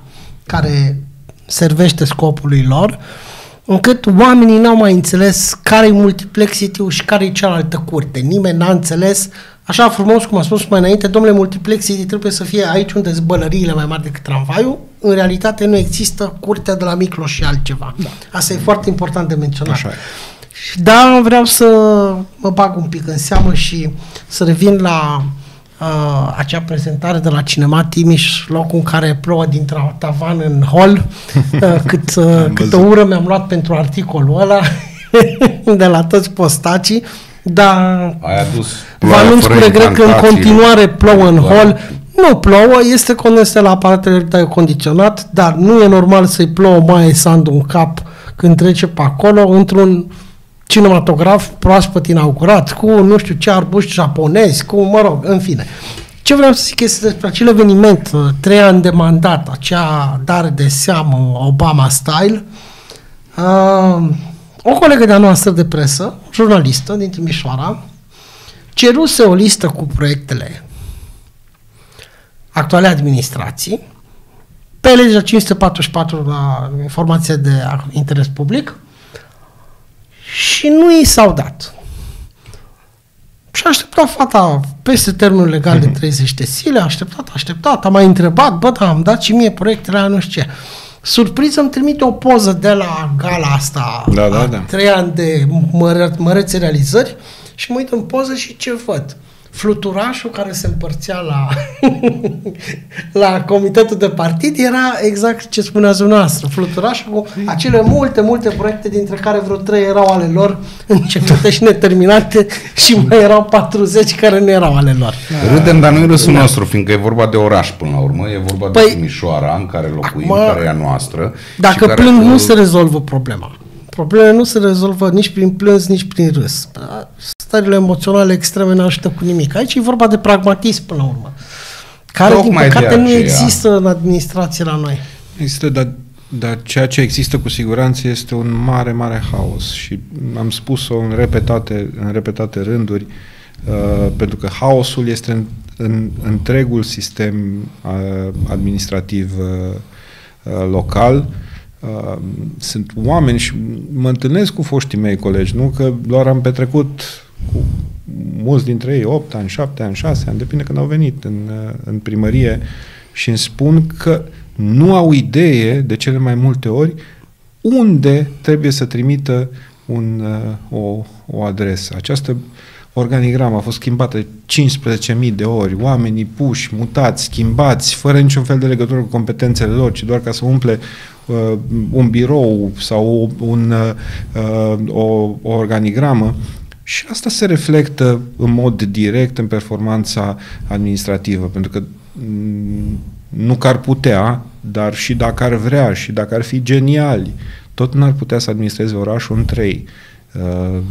care servește scopului lor, încât oamenii n-au mai înțeles care-i multiplexity-ul și care-i cealaltă curte. Nimeni n-a înțeles, așa frumos cum a spus mai înainte, domnule, multiplexity trebuie să fie aici unde sunt bălăriile mai mari decât tramvaiul, în realitate nu există curtea de la Micloș și altceva. Da. Asta e foarte important de menționat. Așa e. Da, vreau să mă bag un pic în seamă și să revin la uh, acea prezentare de la Cinema Timiș, locul în care plouă dintr-o tavan în hol, uh, cât, uh, câtă ură mi-am luat pentru articolul ăla de la toți postacii, dar vă anunț cu regret că în continuare plouă în hol. Nu plouă, este condensat la aparatele de aer condiționat, dar nu e normal să-i plouă mai sandu în cap când trece pe acolo, într-un cinematograf proaspăt inaugurat, cu nu știu ce arbuști japonezi, cu, mă rog, în fine. Ce vreau să zic este despre acel eveniment, trei ani de mandat, acea dare de seamă Obama style. Uh, o colegă de-a noastră de presă, jurnalistă din Timișoara, ceruse o listă cu proiectele actuale administrații, pe legea cinci sute patruzeci și patru la informație de interes public, și nu i s-au dat. Și a așteptat fata peste termenul legal de treizeci de zile, a așteptat, a așteptat, a mai întrebat, bă, da, am dat și mie proiectele aia, nu știu ce. Surpriză, îmi trimite o poză de la gala asta, da, da, da. trei ani de măre mărețe realizări, și mă uit în poză și ce văd? Fluturașul care se împărțea la, la comitetul de partid era exact ce spunea dumneavoastră, fluturașul cu acele multe, multe proiecte, dintre care vreo trei erau ale lor, începute și neterminate, și mai erau patruzeci care nu erau ale lor. Râdem, dar nu e râsul da. nostru, fiindcă e vorba de oraș până la urmă, e vorba păi, de Timișoara în care locuim, acum, care e a noastră. Dacă plâng, nu se rezolvă problema. Problemele nu se rezolvă nici prin plâns, nici prin râs. Stările emoționale extreme nu ajută cu nimic. Aici e vorba de pragmatism, până la urmă, care, din păcate, nu există în administrație la noi. Există, dar, dar ceea ce există cu siguranță este un mare, mare haos. Și am spus-o în repetate, în repetate rânduri, uh, pentru că haosul este în, în întregul sistem uh, administrativ uh, local. Uh, sunt oameni și mă întâlnesc cu foștii mei colegi, nu? Că doar am petrecut cu mulți dintre ei opt ani, șapte ani, șase ani, depinde când au venit în, în primărie, și îmi spun că nu au idee de cele mai multe ori unde trebuie să trimită un, o, o adresă. Această organigramă a fost schimbată cincisprezece mii de ori, oamenii puși, mutați, schimbați, fără niciun fel de legătură cu competențele lor, ci doar ca să umple uh, un birou sau un, uh, o, o organigramă, și asta se reflectă în mod direct în performanța administrativă, pentru că nu că ar putea, dar și dacă ar vrea și dacă ar fi geniali, tot nu ar putea să administreze orașul între ei.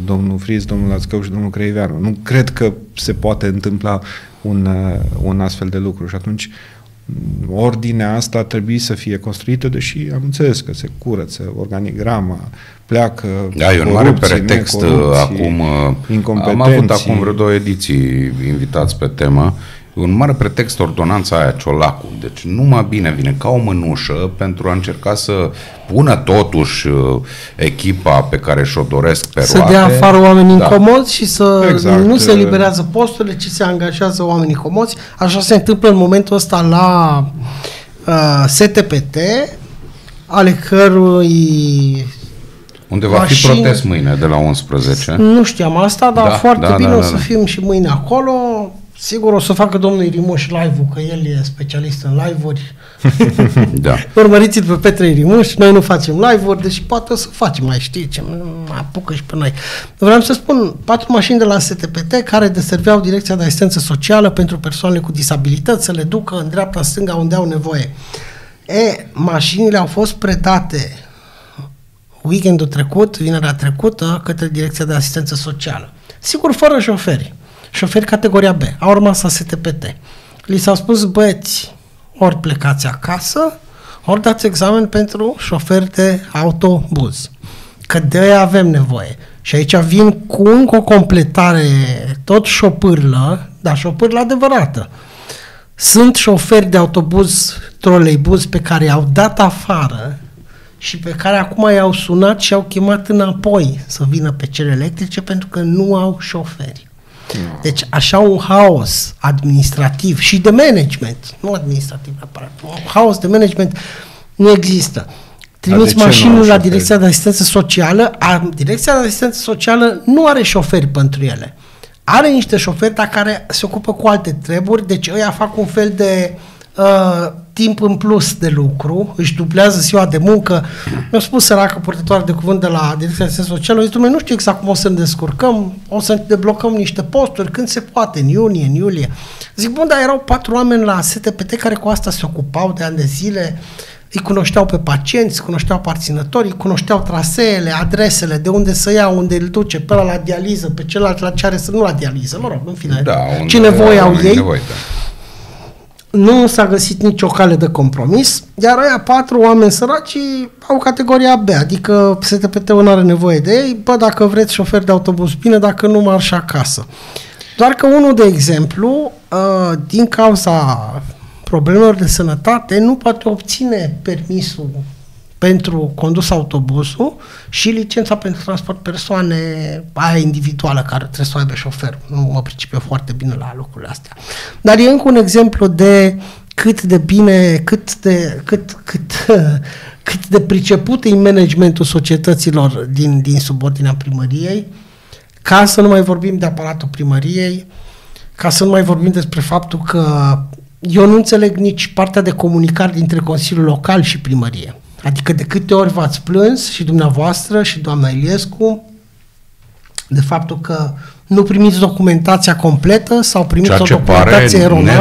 Domnul Fritz, domnul Lațcău și domnul Creiveanu. Nu cred că se poate întâmpla un, un astfel de lucru, și atunci ordinea asta trebuie să fie construită, deși am înțeles că se curăță organigrama, pleacă da, e un mare pretext acum. Am avut acum vreo două ediții invitați pe tema. Un mare pretext ordonanța aia Ciolacu. Deci numai bine vine ca o mânușă pentru a încerca să pună totuși echipa pe care și-o doresc pe să roate. Să dea afară oamenii da. incomozi și să exact. nu se eliberează posturile, ci se angajează oamenii incomozi. Așa se întâmplă în momentul ăsta la uh, S T P T, ale cărui... Unde va fi protest mâine de la unsprezece. Nu știam asta, dar da, foarte da, bine da, da, o să da. fim și mâine acolo. Sigur, o să facă domnul Irimuș live-ul, că el e specialist în live-uri. Da. Urmăriți-l pe Petre Irimuș, noi nu facem live-uri, deși poate o să facem, mai știi ce, apucă și pe noi. Vreau să spun, patru mașini de la S T P T care deserveau Direcția de Asistență Socială pentru persoanele cu disabilități, să le ducă în dreapta, stânga, unde au nevoie. E, mașinile au fost pretate weekendul trecut, vinerea trecută, către Direcția de Asistență Socială. Sigur, fără șoferi. Șoferi categoria B, au rămas la S T P T. Li s-au spus, băieți, ori plecați acasă, ori dați examen pentru șoferi de autobuz, că de aia avem nevoie. Și aici vin cu încă o completare, tot șopârlă, dar șopârlă adevărată. Sunt șoferi de autobuz, troleibuz, pe care i-au dat afară și pe care acum i-au sunat și i-au chemat înapoi să vină pe cele electrice pentru că nu au șoferi. Deci așa un haos administrativ și de management, nu administrativ neapărat, un haos de management nu există. Trimiți mașinul la Direcția de Asistență Socială, a, Direcția de Asistență Socială nu are șoferi pentru ele. Are niște șoferi, dar care se ocupă cu alte treburi, deci ăia fac un fel de uh, timp în plus de lucru, își dublează ziua de muncă. Mi-a spus săracă purtătoare de cuvânt de la Direcția de Asistență Socială, zic, nu știu exact cum o să ne descurcăm, o să ne deblocăm niște posturi, când se poate, în iunie, în iulie. Zic, bun, dar erau patru oameni la S T P T care cu asta se ocupau de ani de zile, îi cunoșteau pe pacienți, cunoșteau aparținătorii, cunoșteau traseele, adresele, de unde să ia, unde îl duce, pe ăla la dializă, pe celălalt la ce are să nu la dializă, mă rog, în fine, da, ce nevoie au ei. Nevoie, da. Nu s-a găsit nicio cale de compromis, iar aia patru oameni săraci au categoria B, adică S T P T-ul nu are nevoie de ei, bă, dacă vreți șofer de autobuz, bine, dacă nu, marș acasă. Doar că unul, de exemplu, din cauza problemelor de sănătate, nu poate obține permisul pentru condus autobuzul și licența pentru transport persoane, aia individuală, care trebuie să o aibă șoferul. Nu mă pricep eu foarte bine la lucrurile astea. Dar e încă un exemplu de cât de bine, cât de, cât, cât, cât de priceput e managementul societăților din, din subordinea primăriei, ca să nu mai vorbim de aparatul primăriei, ca să nu mai vorbim despre faptul că eu nu înțeleg nici partea de comunicare dintre Consiliul Local și Primărie. Adică de câte ori v-ați plâns și dumneavoastră și doamna Iliescu de faptul că nu primiți documentația completă sau primiți o documentație eronată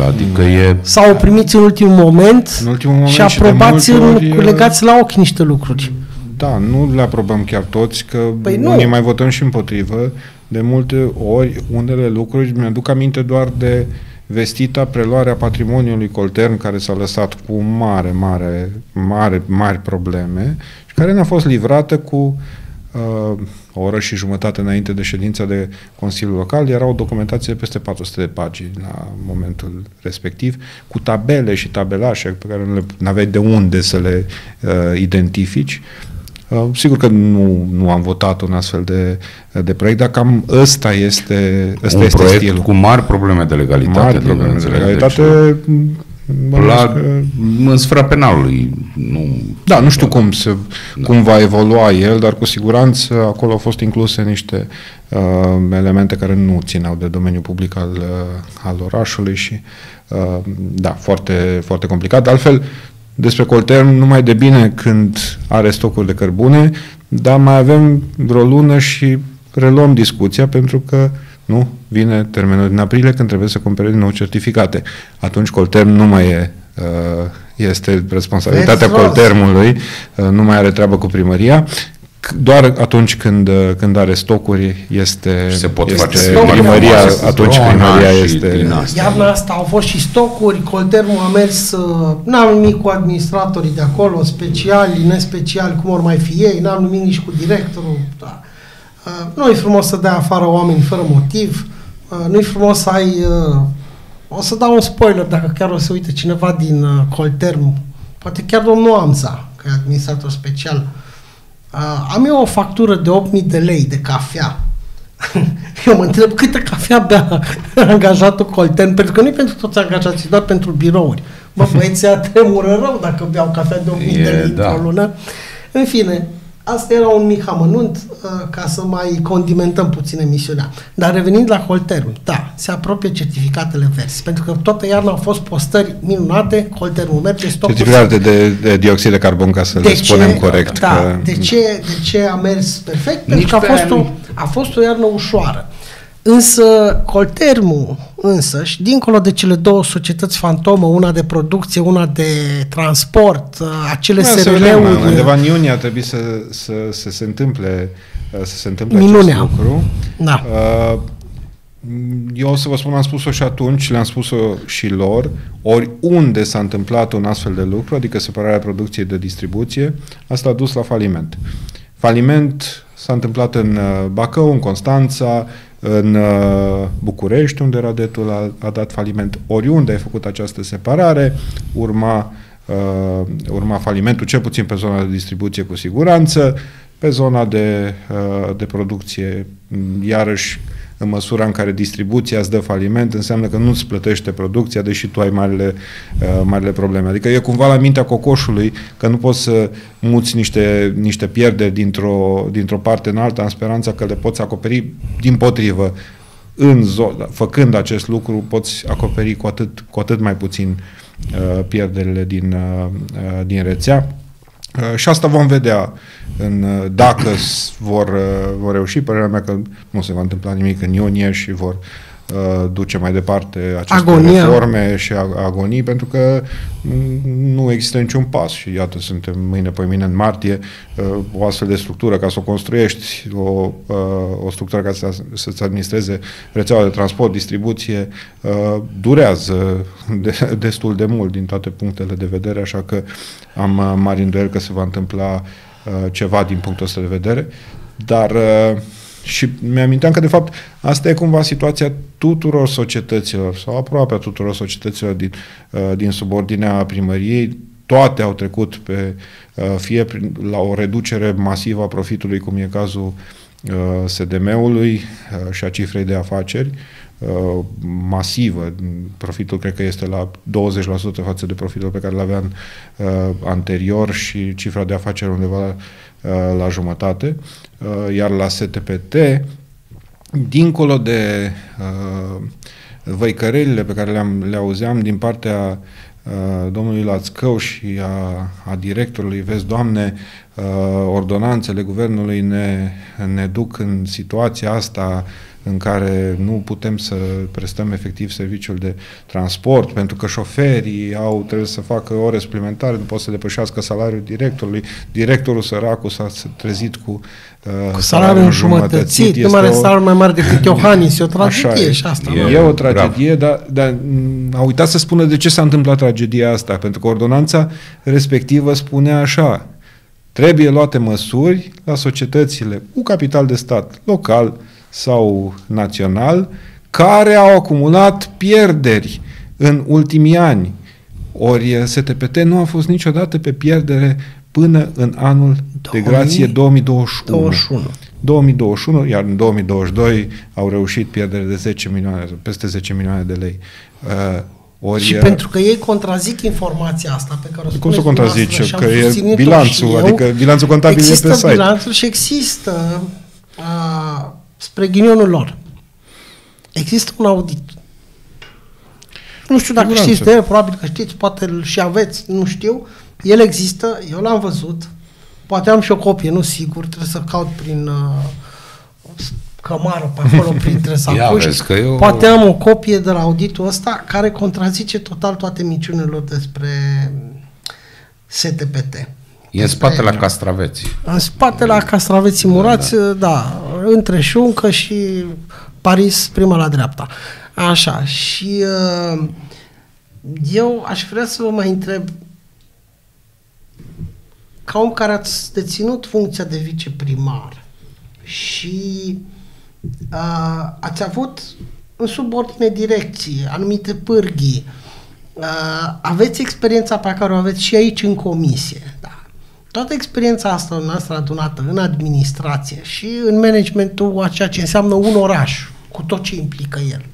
adică e... sau o primiți în ultimul moment, în ultimul moment și aprobați, în, legați la ochi niște lucruri. Da, nu le aprobăm chiar toți, că păi nu ne mai votăm și împotrivă. De multe ori, unele lucruri mi-aduc aminte doar de vestita preluarea patrimoniului Colterm, care s-a lăsat cu mare, mare, mare, mari probleme și care ne-a fost livrată cu uh, o oră și jumătate înainte de ședința de Consiliul Local. Era o documentație de peste patru sute de pagini la momentul respectiv, cu tabele și tabelașe pe care nu aveai de unde să le uh, identifici. Uh, sigur că nu, nu am votat un astfel de, de proiect, dar cam ăsta este, ăsta un este proiect stilul. Cu mari probleme de legalitate. Mari probleme de legalitate. Deci, la, că... în sfera penalului. Nu, da, nu știu da. cum, se, cum da. va evolua el, dar cu siguranță acolo au fost incluse niște uh, elemente care nu țineau de domeniul public al, al orașului și uh, da, foarte, foarte complicat. Altfel, despre Colterm numai de bine când are stocuri de cărbune, dar mai avem vreo lună și reluăm discuția pentru că nu vine termenul din aprilie când trebuie să cumpere din nou certificate. Atunci Colterm nu mai e, este responsabilitatea Coltermului, nu mai are treabă cu primăria. Doar atunci când, când are stocuri este, se pot este face primăria, atunci primăria este... Iarna asta au fost și stocuri, Coltermul a mers, n-am nimic cu administratorii de acolo, speciali, nespeciali, cum or mai fi ei, n-am nimic nici cu directorul. Da. Nu e frumos să dai afară oameni fără motiv, nu e frumos să ai... O să dau un spoiler dacă chiar o să uite cineva din Colterm, poate chiar domnul Amza, că e administrator special. Uh, am eu o factură de opt mii de lei de cafea. Eu mă întreb câtă cafea bea angajatul Colterm, pentru că nu e pentru toți angajații, doar pentru birouri. Bă, băieții tremură rău dacă beau cafea de opt mii e, de lei da. într-o lună. În fine, asta era un mic amănunt uh, ca să mai condimentăm puțin emisiunea. Dar revenind la Colterm, da, se apropie certificatele verzi, pentru că toată iarna au fost postări minunate, Coltermul merge, stocul... Certificate de, de dioxid de carbon, ca să de le ce, spunem corect. Da, că... de, ce, de ce a mers perfect? Nici pentru că a fost, o, a fost o iarnă ușoară. Însă Coltermul însăși, dincolo de cele două societăți fantomă, una de producție, una de transport, acele S R L-uri... Undeva în iunie a trebuit să, să, să se întâmple, să se întâmple acest lucru. Da. Uh, Eu o să vă spun, am spus-o și atunci, le-am spus-o și lor, oriunde s-a întâmplat un astfel de lucru, adică separarea producției de distribuție, asta a dus la faliment. Faliment s-a întâmplat în Bacău, în Constanța, în București, unde radetul a, a dat faliment. Oriunde ai făcut această separare, urma, uh, urma falimentul, cel puțin pe zona de distribuție cu siguranță, pe zona de, uh, de producție, iarăși, în măsura în care distribuția îți dă faliment, înseamnă că nu-ți plătește producția, deși tu ai marile, uh, marile probleme. Adică e cumva la mintea cocoșului că nu poți să muți niște, niște pierderi dintr-o dintr-o parte în alta, în speranța că le poți acoperi dimpotrivă. În făcând acest lucru, poți acoperi cu atât, cu atât mai puțin uh, pierderile din, uh, din rețea. Uh, și asta vom vedea în, uh, dacă vor, uh, vor reuși. Părerea mea că nu se va întâmpla nimic în iunie și vor uh, duce mai departe aceste Agonia. reforme și ag agonii, pentru că nu există niciun pas și iată, suntem mâine, poimine, în martie. Uh, o astfel de structură, ca să o construiești, o, uh, o structură ca să, să-ți administreze rețeaua de transport, distribuție, uh, durează de, destul de mult din toate punctele de vedere, așa că am uh, mari îndoieli că se va întâmpla uh, ceva din punctul ăsta de vedere, dar uh, și mi-aminteam că, de fapt, asta e cumva situația tuturor societăților, sau aproape a tuturor societăților din, uh, din subordinea primăriei. Toate au trecut pe, uh, fie prin, la o reducere masivă a profitului, cum e cazul uh, S D M-ului uh, și a cifrei de afaceri, uh, masivă. Profitul cred că este la douăzeci la sută față de profitul pe care l-aveam uh, anterior și cifra de afaceri undeva la la jumătate, iar la S T P T, dincolo de uh, văicărerile pe care le-am, le auzeam din partea uh, domnului Lațcău și a, a directorului, vezi, Doamne, uh, ordonanțele guvernului ne, ne duc în situația asta în care nu putem să prestăm efectiv serviciul de transport, pentru că șoferii au, trebuie să facă ore suplimentare, nu pot să depășească salariul directorului, directorul săracul s-a trezit cu, uh, cu salariul înjumătățit, nu mai are salariul mai mare decât Iohannis, e o tragedie și asta. E, e o tragedie, dar, dar a uitat să spună de ce s-a întâmplat tragedia asta, pentru că ordonanța respectivă spunea așa: trebuie luate măsuri la societățile cu capital de stat local sau național, care au acumulat pierderi în ultimii ani. Ori S T P T nu a fost niciodată pe pierdere până în anul de grație două mii douăzeci și unu, douăzeci și unu. două mii douăzeci și unu, iar în două mii douăzeci și doi au reușit pierdere de zece milioane, peste zece milioane de lei. Uh, Ori și pentru că ei contrazic informația asta pe care o spune. Cum să contrazice? Că e bilanțul, adică bilanțul contabil e pe site. Există bilanțul și există uh, spre ghinionul lor. Există un audit. Nu știu dacă știți de el, probabil că știți, poate îl și aveți, nu știu. El există, eu l-am văzut, poate am și o copie, nu sigur, trebuie să caut prin uh, cămarul pe acolo, printre sacoși. Eu... Poate am o copie de la auditul ăsta care contrazice total toate minciunile despre S T P T. E în spate la castraveți. În spate la castraveți murați, da, da. da, între Șuncă și Paris, prima la dreapta. Așa, și eu aș vrea să vă mai întreb, ca om care ați deținut funcția de viceprimar și a, ați avut în subordine direcție anumite pârghii, a, aveți experiența pe care o aveți și aici în comisie, da. Toată experiența asta noastră adunată în administrație și în managementul a ceea ce înseamnă un oraș, cu tot ce implică el.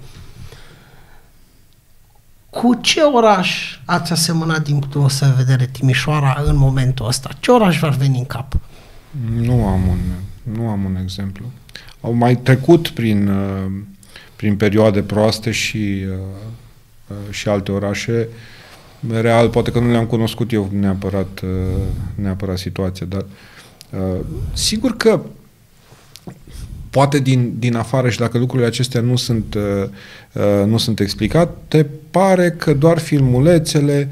Cu ce oraș ați asemănat din punctul ăsta de vedere Timișoara în momentul ăsta? Ce oraș v-ar veni în cap? Nu am un, nu am un exemplu. Au mai trecut prin, prin perioade proaste și, și alte orașe. Real, poate că nu le-am cunoscut eu neapărat, neapărat situația, dar sigur că poate din, din afară, și dacă lucrurile acestea nu sunt, nu sunt explicate, pare că doar filmulețele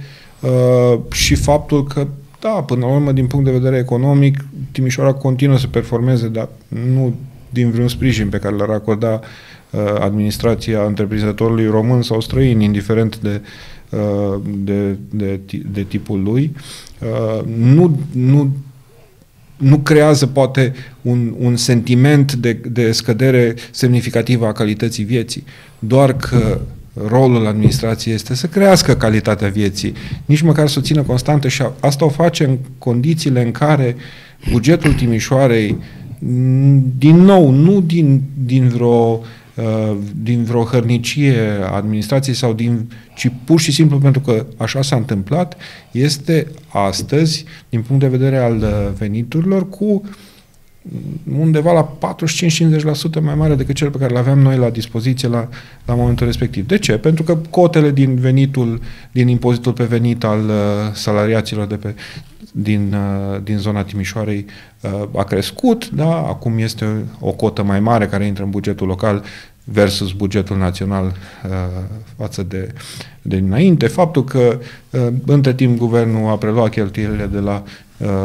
și faptul că, da, până la urmă, din punct de vedere economic, Timișoara continuă să performeze, dar nu din vreun sprijin pe care l-ar acorda administrația întreprinzătorului român sau străin, indiferent de, de, de, de tipul lui, nu, nu, nu creează poate un, un sentiment de, de scădere semnificativă a calității vieții, doar că rolul administrației este să crească calitatea vieții, nici măcar să o țină constantă, și asta o face în condițiile în care bugetul Timișoarei, din nou, nu din, din, vreo, din vreo hărnicie a administrației, sau din, ci pur și simplu pentru că așa s-a întâmplat, este astăzi, din punct de vedere al veniturilor, cu undeva la patruzeci și cinci la cincizeci la sută mai mare decât cel pe care l-aveam noi la dispoziție la, la momentul respectiv. De ce? Pentru că cotele din venitul, din impozitul pe venit al uh, salariaților de pe, din, uh, din zona Timișoarei uh, a crescut, da? Acum este o cotă mai mare care intră în bugetul local versus bugetul național uh, față de, de înainte. Faptul că uh, între timp guvernul a preluat cheltuielile de la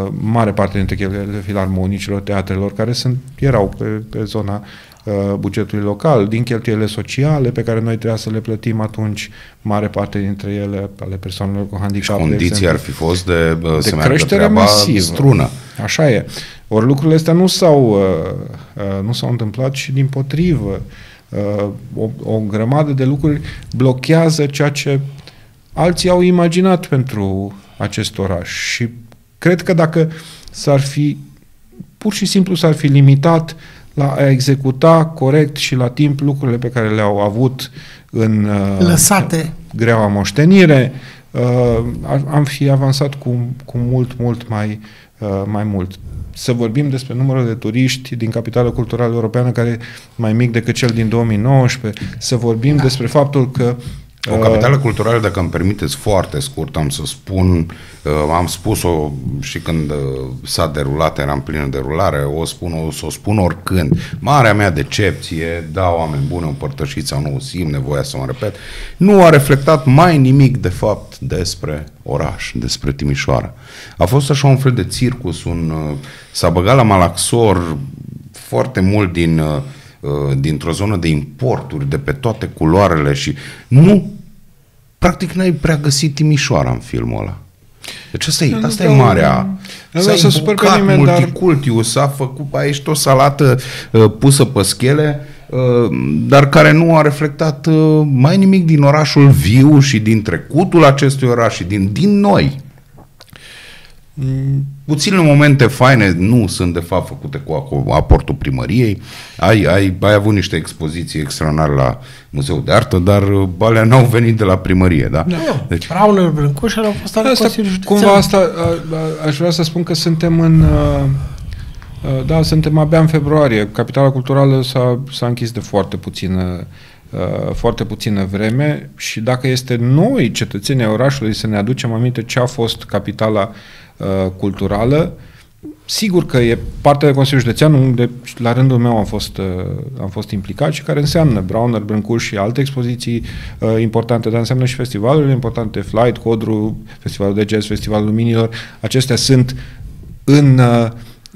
Uh, mare parte dintre cheltuielile filarmonicilor, teatrelor, care sunt, erau pe, pe zona uh, bugetului local, din cheltuielile sociale pe care noi trebuia să le plătim atunci, mare parte dintre ele ale persoanelor cu handicap. Și condiții ar fi fost de, de se creștere masivă. Strună. Așa e. Ori lucrurile astea nu s-au uh, uh, nu întâmplat și dimpotrivă. Uh, o, o grămadă de lucruri blochează ceea ce alții au imaginat pentru acest oraș. Și cred că dacă s-ar fi, pur și simplu s-ar fi limitat la a executa corect și la timp lucrurile pe care le-au avut în lăsate greaua moștenire, am fi avansat cu, cu mult, mult mai, mai mult. Să vorbim despre numărul de turiști din Capitala Culturală Europeană, care e mai mic decât cel din două mii nouăsprezece, să vorbim da. despre faptul că o capitală culturală, dacă îmi permiteți, foarte scurt am să spun, am spus-o și când s-a derulat, era în plină derulare, o spun, o să o spun oricând. Marea mea decepție, da, oameni buni, împărtășiți sau nu, simt nevoia să mă repet, nu a reflectat mai nimic, de fapt, despre oraș, despre Timișoara. A fost așa un fel de circus, un, s-a băgat la malaxor foarte mult din... dintr-o zonă de importuri de pe toate culoarele și nu, practic n-ai prea găsit Timișoara în filmul ăla. Deci asta e, asta e marea. S-a imbucat multicultiu, s-a făcut aici o salată uh, pusă pe schele, uh, dar care nu a reflectat uh, mai nimic din orașul viu și din trecutul acestui oraș și din, din noi. Puține momente faine nu sunt de fapt făcute cu aportul primăriei. Ai, ai, ai avut niște expoziții extraordinare la Muzeul de Artă, dar alea n-au venit de la primărie, da? Nu, deci... Braunele Brâncuși au fost ale Consiliului Județean. Cumva asta, a, aș vrea să spun că suntem în... A, da, suntem abia în februarie. Capitala culturală s-a închis de foarte puțină foarte puțină vreme și dacă este noi, cetățenii orașului, să ne aducem aminte ce a fost capitala uh, culturală, sigur că e partea de Consiliul Județean, unde la rândul meu am fost, uh, am fost implicat și care înseamnă Brauner, Brâncuși și alte expoziții uh, importante, dar înseamnă și festivalurile importante, Flight, Codru, Festivalul de Jazz, Festivalul Luminilor, acestea sunt în... Uh,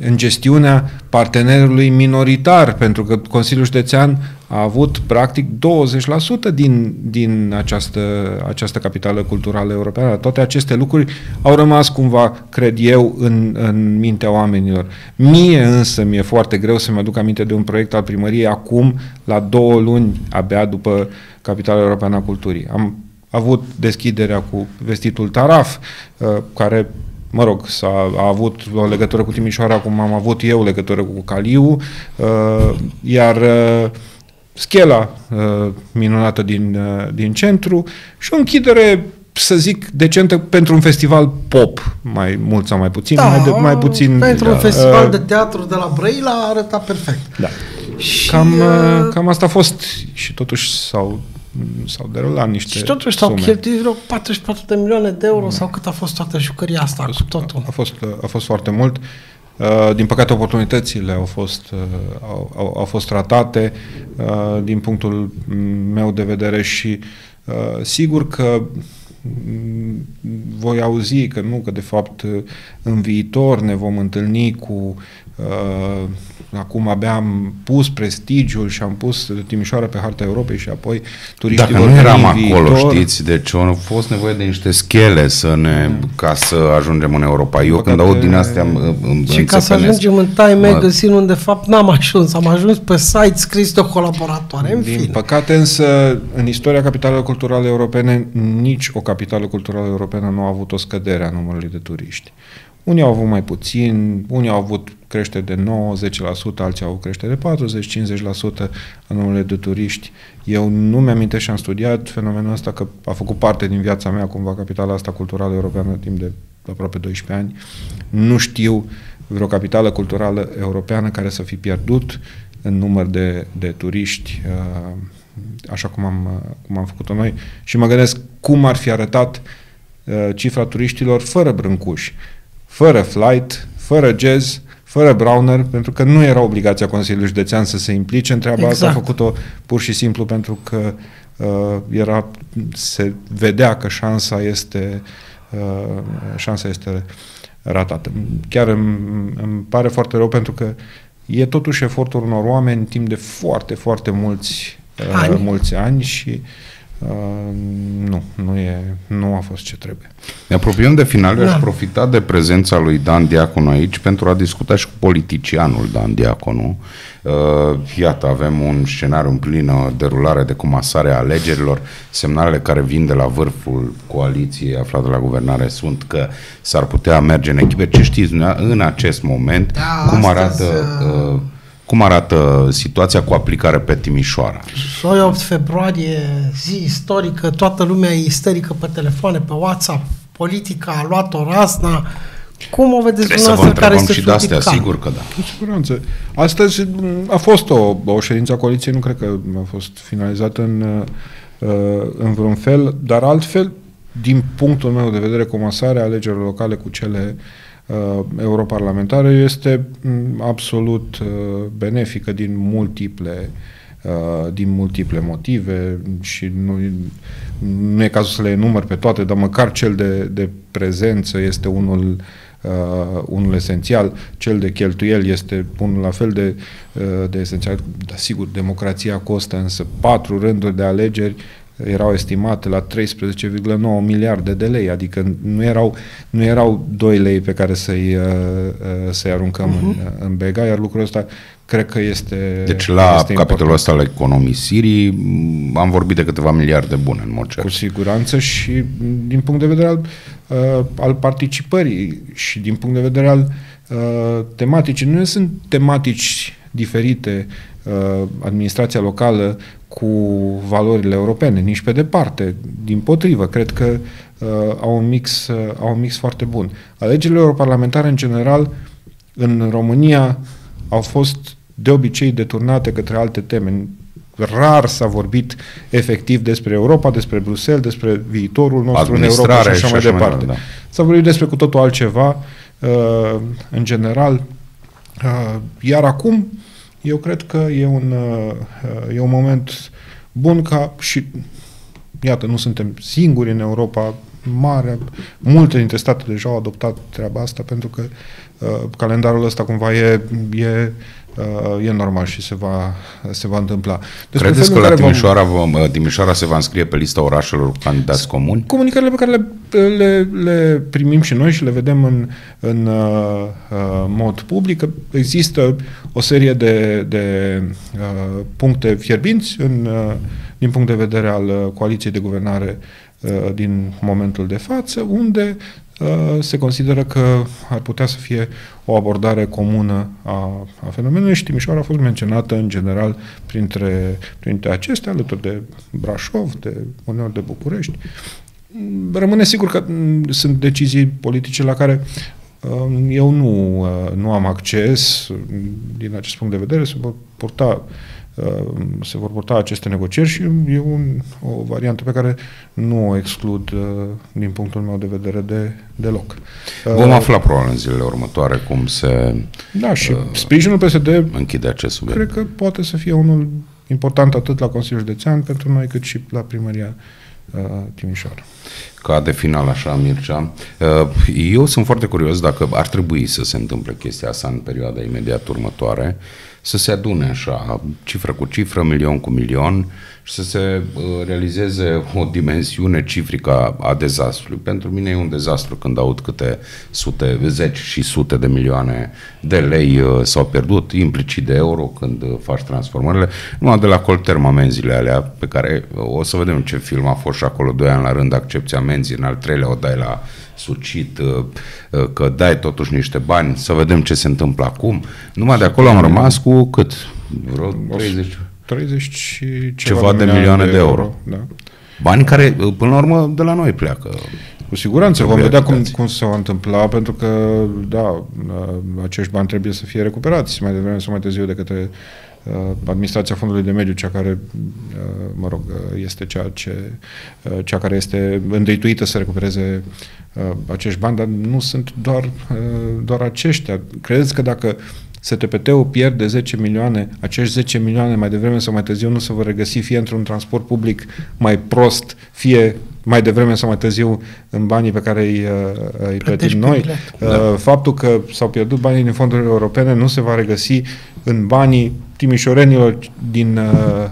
în gestiunea partenerului minoritar, pentru că Consiliul Județean a avut practic douăzeci la sută din, din această, această capitală culturală europeană. Toate aceste lucruri au rămas cumva, cred eu, în, în mintea oamenilor. Mie însă mi-e foarte greu să-mi aduc aminte de un proiect al primăriei acum, la două luni, abia după Capitala Europeană a Culturii. Am avut deschiderea cu vestitul taraf, care... Mă rog, s-a a avut o legătură cu Timișoara, cum am avut eu legătură cu Caliu, uh, iar uh, schela uh, minunată din, uh, din centru și o închidere, să zic, decentă pentru un festival pop, mai mult sau mai puțin. Da, mai, de, mai puțin pentru da, un festival uh, de teatru de la Brăila a arătat perfect. Da. Și, cam, uh, cam asta a fost și totuși s-au... s-au derulat niște și totuși s-au cheltuit vreo patruzeci și patru de milioane de euro sau cât a fost toată jucăria asta, a fost, cu totul. A fost, a fost foarte mult. Din păcate, oportunitățile au fost, au, au fost ratate din punctul meu de vedere și sigur că voi auzi că nu, că de fapt în viitor ne vom întâlni cu Acum abia am pus prestigiul și am pus Timișoara pe harta Europei și apoi turiștii vor veni. Dacă nu eram acolo, știți, deci au fost nevoie de niște schele să ne, ca să ajungem în Europa. Eu când aud din astea îmi și ca să ajungem în Time Magazine, unde de fapt n-am ajuns. Am ajuns pe site scris de colaboratoare. Din păcate însă în istoria capitalelor culturale europene nici o capitală culturală europeană nu a avut o scădere a numărului de turiști. Unii au avut mai puțin, unii au avut creștere de nouă la sută, zece la sută, alții au creștere de patruzeci la sută, cincizeci la sută a numărului de turiști. Eu nu mi-amintesc și am studiat fenomenul ăsta că a făcut parte din viața mea cumva capitala asta culturală europeană timp de aproape doisprezece ani. Nu știu vreo capitală culturală europeană care să fi pierdut în număr de, de turiști așa cum am, cum am făcut-o noi și mă gândesc cum ar fi arătat cifra turiștilor fără Brâncuși, fără Flight, fără Jazz, fără Browner, pentru că nu era obligația Consiliului Județean să se implice în treaba exact. Asta, a făcut-o pur și simplu pentru că uh, era, se vedea că șansa este, uh, șansa este ratată. Chiar îmi, îmi pare foarte rău pentru că e totuși efortul unor oameni timp de foarte, foarte mulți uh, ani, mulți ani și Uh, nu, nu, e, nu a fost ce trebuie. Ne apropiem de final, da. Aș profita de prezența lui Dan Diaconu aici pentru a discuta și cu politicianul Dan Diaconu. Uh, iată, avem un scenariu în plină derulare de comasare a alegerilor. Semnalele care vin de la vârful coaliției aflate la guvernare sunt că s-ar putea merge în echipe. Ce știți în acest moment? Da, cum arată... Uh, Cum arată situația cu aplicare pe Timișoara? opt februarie, zi istorică, toată lumea e isterică pe telefoane, pe WhatsApp, politica a luat-o razna. Cum o vedeți dumneavoastră care este și de astea, sigur că da. Cu siguranță. Astăzi a fost o, o ședință a coaliției, nu cred că a fost finalizată în, în vreun fel, dar altfel, din punctul meu de vedere, comasarea alegerilor locale cu cele europarlamentară este absolut benefică din multiple, din multiple motive și nu, nu e cazul să le enumăr pe toate, dar măcar cel de, de prezență este unul, unul esențial, cel de cheltuieli este unul la fel de, de esențial, dar sigur, democrația costă, însă patru rânduri de alegeri erau estimate la treisprezece virgulă nouă miliarde de lei, adică nu erau, nu erau doi lei pe care să-i să-i aruncăm uh-huh. în, în Bega, iar lucrul ăsta cred că este deci la este capitolul ăsta al economisirii am vorbit de câteva miliarde bune în mod cer. Cu siguranță și din punct de vedere al, al participării și din punct de vedere al tematicii. Nu sunt tematici diferite administrația locală cu valorile europene, nici pe departe. Dimpotrivă, cred că uh, au, un mix, uh, au un mix foarte bun. Alegerile europarlamentare, în general, în România, au fost de obicei deturnate către alte teme. Rar s-a vorbit efectiv despre Europa, despre Bruxelles, despre viitorul nostru în Europa și așa, și așa mai departe. Da. S-a vorbit despre cu totul altceva, uh, în general. Uh, iar acum, eu cred că e un, e un moment bun ca și, iată, nu suntem singuri în Europa mare, multe dintre state deja au adoptat treaba asta pentru că uh, calendarul ăsta cumva e, e, uh, e normal și se va, se va întâmpla. Despre credeți că la Timișoara, vom... Vom, Timișoara se va înscrie pe lista orașelor candidați comuni? Comunicările pe care le, le, le primim și noi și le vedem în, în uh, mod public, există o serie de, de uh, puncte fierbinți în, uh, din punct de vedere al coaliției de guvernare din momentul de față, unde uh, se consideră că ar putea să fie o abordare comună a, a fenomenului și Timișoara a fost menționată în general printre, printre acestea, alături de Brașov, de uneori de București. Rămâne sigur că sunt decizii politice la care uh, eu nu, uh, nu am acces din acest punct de vedere, se vor purta se vor purta aceste negocieri și e un, o variantă pe care nu o exclud din punctul meu de vedere de, deloc. Vom afla probabil în zilele următoare cum se da, și uh, sprijinul P S D închide acest subiect. Cred că poate să fie unul important atât la Consiliul Județean pentru noi cât și la Primăria Timișoara. ca de final, așa, Mircea. Eu sunt foarte curios dacă ar trebui să se întâmple chestia asta în perioada imediat următoare, să se adune așa, cifră cu cifră, milion cu milion, și să se realizeze o dimensiune cifrică a dezastrului. Pentru mine e un dezastru când aud câte sute, zeci și sute de milioane de lei s-au pierdut, implicit de euro, când faci transformările. Numai de la Colterm, amenziile alea, pe care o să vedem ce film a fost și acolo, doi ani la rând, accepția amenzii, în al treilea o dai la sucit, că dai totuși niște bani, să vedem ce se întâmplă acum. Numai de acolo am rămas cu cât? Vreo treizeci... treizeci și ceva, ceva de milioane de, de euro. euro da. Bani care, până la urmă, de la noi pleacă. Cu siguranță, vom vedea cum, cum se va întâmpla, pentru că, da, acești bani trebuie să fie recuperați mai devreme sau mai târziu de către uh, administrația Fondului de Mediu, cea care, uh, mă rog, este cea, ce, uh, cea care este îndăituită să recupereze uh, acești bani, dar nu sunt doar, uh, doar aceștia. Credeți că dacă S T P T-ul pierde zece milioane, acești zece milioane mai devreme sau mai târziu nu se vor regăsi fie într-un transport public mai prost, fie mai devreme sau mai târziu în banii pe care îi, îi plătim noi? Da. Faptul că s-au pierdut banii din fondurile europene nu se va regăsi în banii timișorenilor din,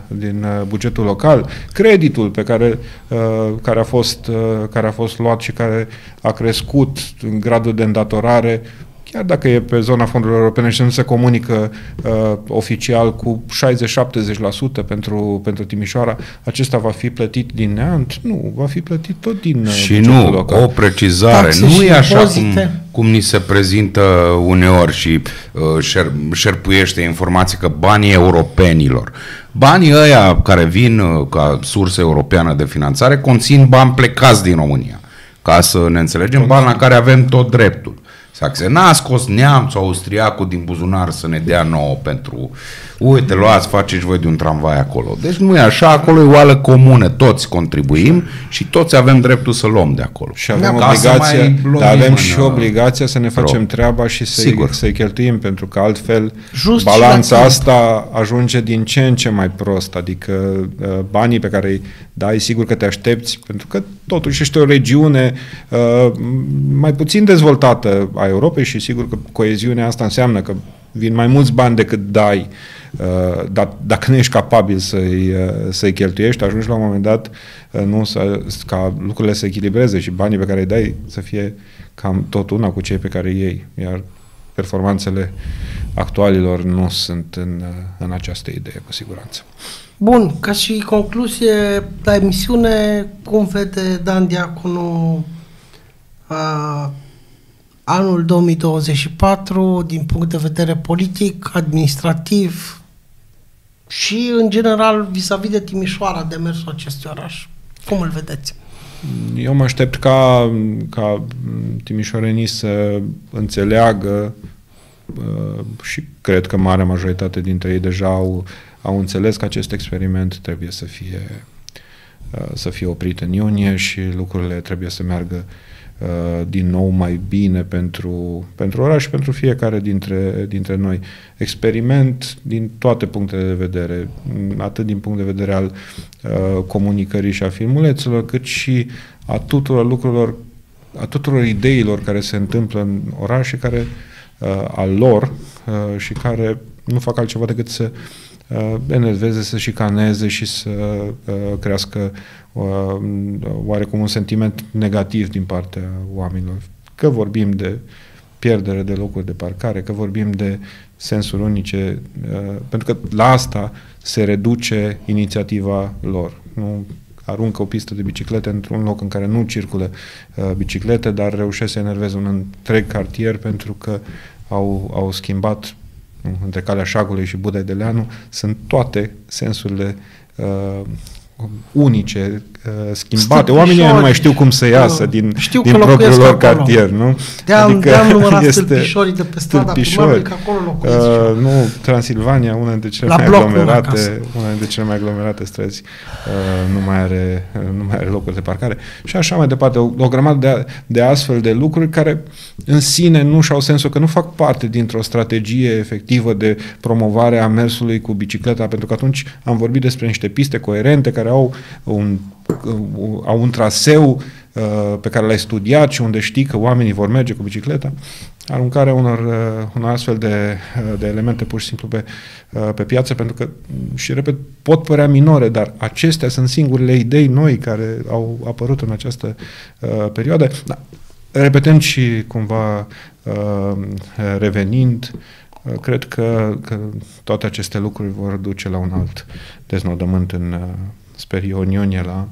din bugetul local. Creditul pe care, care, a fost, care a fost luat și care a crescut în gradul de îndatorare, chiar dacă e pe zona fondurilor europene și nu se comunică uh, oficial, cu șaizeci șaptezeci la sută pentru, pentru Timișoara, acesta va fi plătit din neant? Nu, va fi plătit tot din și bugetul nu, local. O precizare, taxe nu e așa cum, cum ni se prezintă uneori și uh, șer, șerpuiește informații că banii europenilor, banii ăia care vin uh, ca sursă europeană de finanțare, conțin bani plecați din România. Ca să ne înțelegem, bani la care avem tot dreptul. Taxe. N-a scos neamțul austriacul din buzunar să ne dea nouă pentru uite, luați, faceți voi de un tramvai acolo. Deci nu e așa, acolo e oală comună, toți contribuim și toți avem dreptul să luăm de acolo. Și avem ca obligația, dar avem și obligația să ne facem treaba și să-i să cheltuim, pentru că altfel just balanța asta ajunge din ce în ce mai prost, adică banii pe care îi dai, sigur că te aștepți, pentru că totuși este o regiune uh, mai puțin dezvoltată a Europei și sigur că coeziunea asta înseamnă că vin mai mulți bani decât dai, uh, dar dacă nu ești capabil să-i să-i cheltuiești, ajungi la un moment dat uh, nu să, ca lucrurile să echilibreze și banii pe care îi dai să fie cam tot una cu cei pe care îi iei. Iar performanțele actualilor nu sunt în, în această idee, cu siguranță. Bun, ca și concluzie la emisiune, cum vede Dan Diaconu uh, anul două mii douăzeci și patru din punct de vedere politic, administrativ și, în general, vis-a-vis de Timișoara, de mersul acestui oraș? Cum îl vedeți? Eu mă aștept ca, ca timișorenii să înțeleagă uh, și cred că marea majoritate dintre ei deja au, au înțeles că acest experiment trebuie să fie, uh, să fie oprit în iunie și lucrurile trebuie să meargă din nou mai bine pentru, pentru oraș și pentru fiecare dintre, dintre noi. Experiment din toate punctele de vedere, atât din punct de vedere al uh, comunicării și a filmulețelor, cât și a tuturor lucrurilor, a tuturor ideilor care se întâmplă în oraș și care uh, al lor uh, și care nu fac altceva decât să uh, enerveze, să șicaneze și să uh, crească oarecum un sentiment negativ din partea oamenilor. Că vorbim de pierdere de locuri de parcare, că vorbim de sensuri unice, pentru că la asta se reduce inițiativa lor. Nu aruncă o pistă de biciclete într-un loc în care nu circulă biciclete, dar reușesc să enerveze un întreg cartier pentru că au, au schimbat între Calea Șagului și Budai de Leanu, sunt toate sensurile uh, unice, schimbate. Oamenii nu mai știu cum să iasă din, știu din propriul lor cartier, nu? De-am adică numărat este stâlpișorii de pe strada primarului, că acolo locuiesc. Uh, nu, Transilvania, una dintre cele, mai aglomerate, una dintre cele mai aglomerate străzi, uh, nu, mai are, nu mai are locuri de parcare. Și așa mai departe, o, o grămadă de, de astfel de lucruri care în sine nu și-au sensul, că nu fac parte dintr-o strategie efectivă de promovare a mersului cu bicicleta, pentru că atunci am vorbit despre niște piste coerente care au un, au un traseu pe care l-ai studiat și unde știi că oamenii vor merge cu bicicleta, aruncarea unor, unor astfel de, de elemente pur și simplu pe, pe piață, pentru că, și repet, pot părea minore, dar acestea sunt singurele idei noi care au apărut în această uh, perioadă. Da. Repetând și cumva uh, revenind, uh, cred că, că toate aceste lucruri vor duce la un alt deznodământ în, uh, sper eu, în iunie la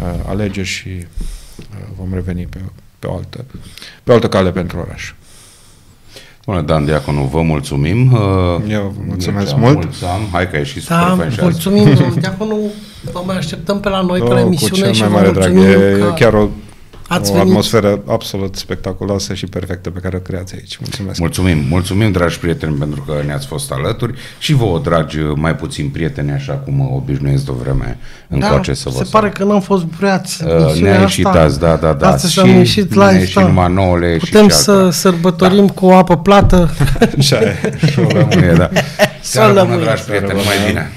uh, alegeri și uh, vom reveni pe, pe, o altă, pe o altă cale pentru oraș. Bună, Dan Diaconu, vă mulțumim. Eu vă mulțumesc Mircea, mult. Mulțumim. Hai că ai ieșit super da, fanșaz. Mulțumim, Diaconu, vă mai așteptăm pe la noi, oh, pe la emisiune și mai mare drag. E chiar o, o atmosferă absolut spectaculoasă și perfectă pe care o creați aici. Mulțumesc. Mulțumim, mulțumim, dragi prieteni, pentru că ne-ați fost alături și vouă, dragi mai puțin prieteni, așa cum obișnuiesc de o vreme încoace da, să vă se pare că n-am fost breați. Uh, ne-a ieșit azi, da, da, da. Astăzi și am ieșit la nouăle. Putem și să sărbătorim da. cu o apă plată. Așa e. Să rămâne, da. Să rămâne, dragi prieteni, mai bine.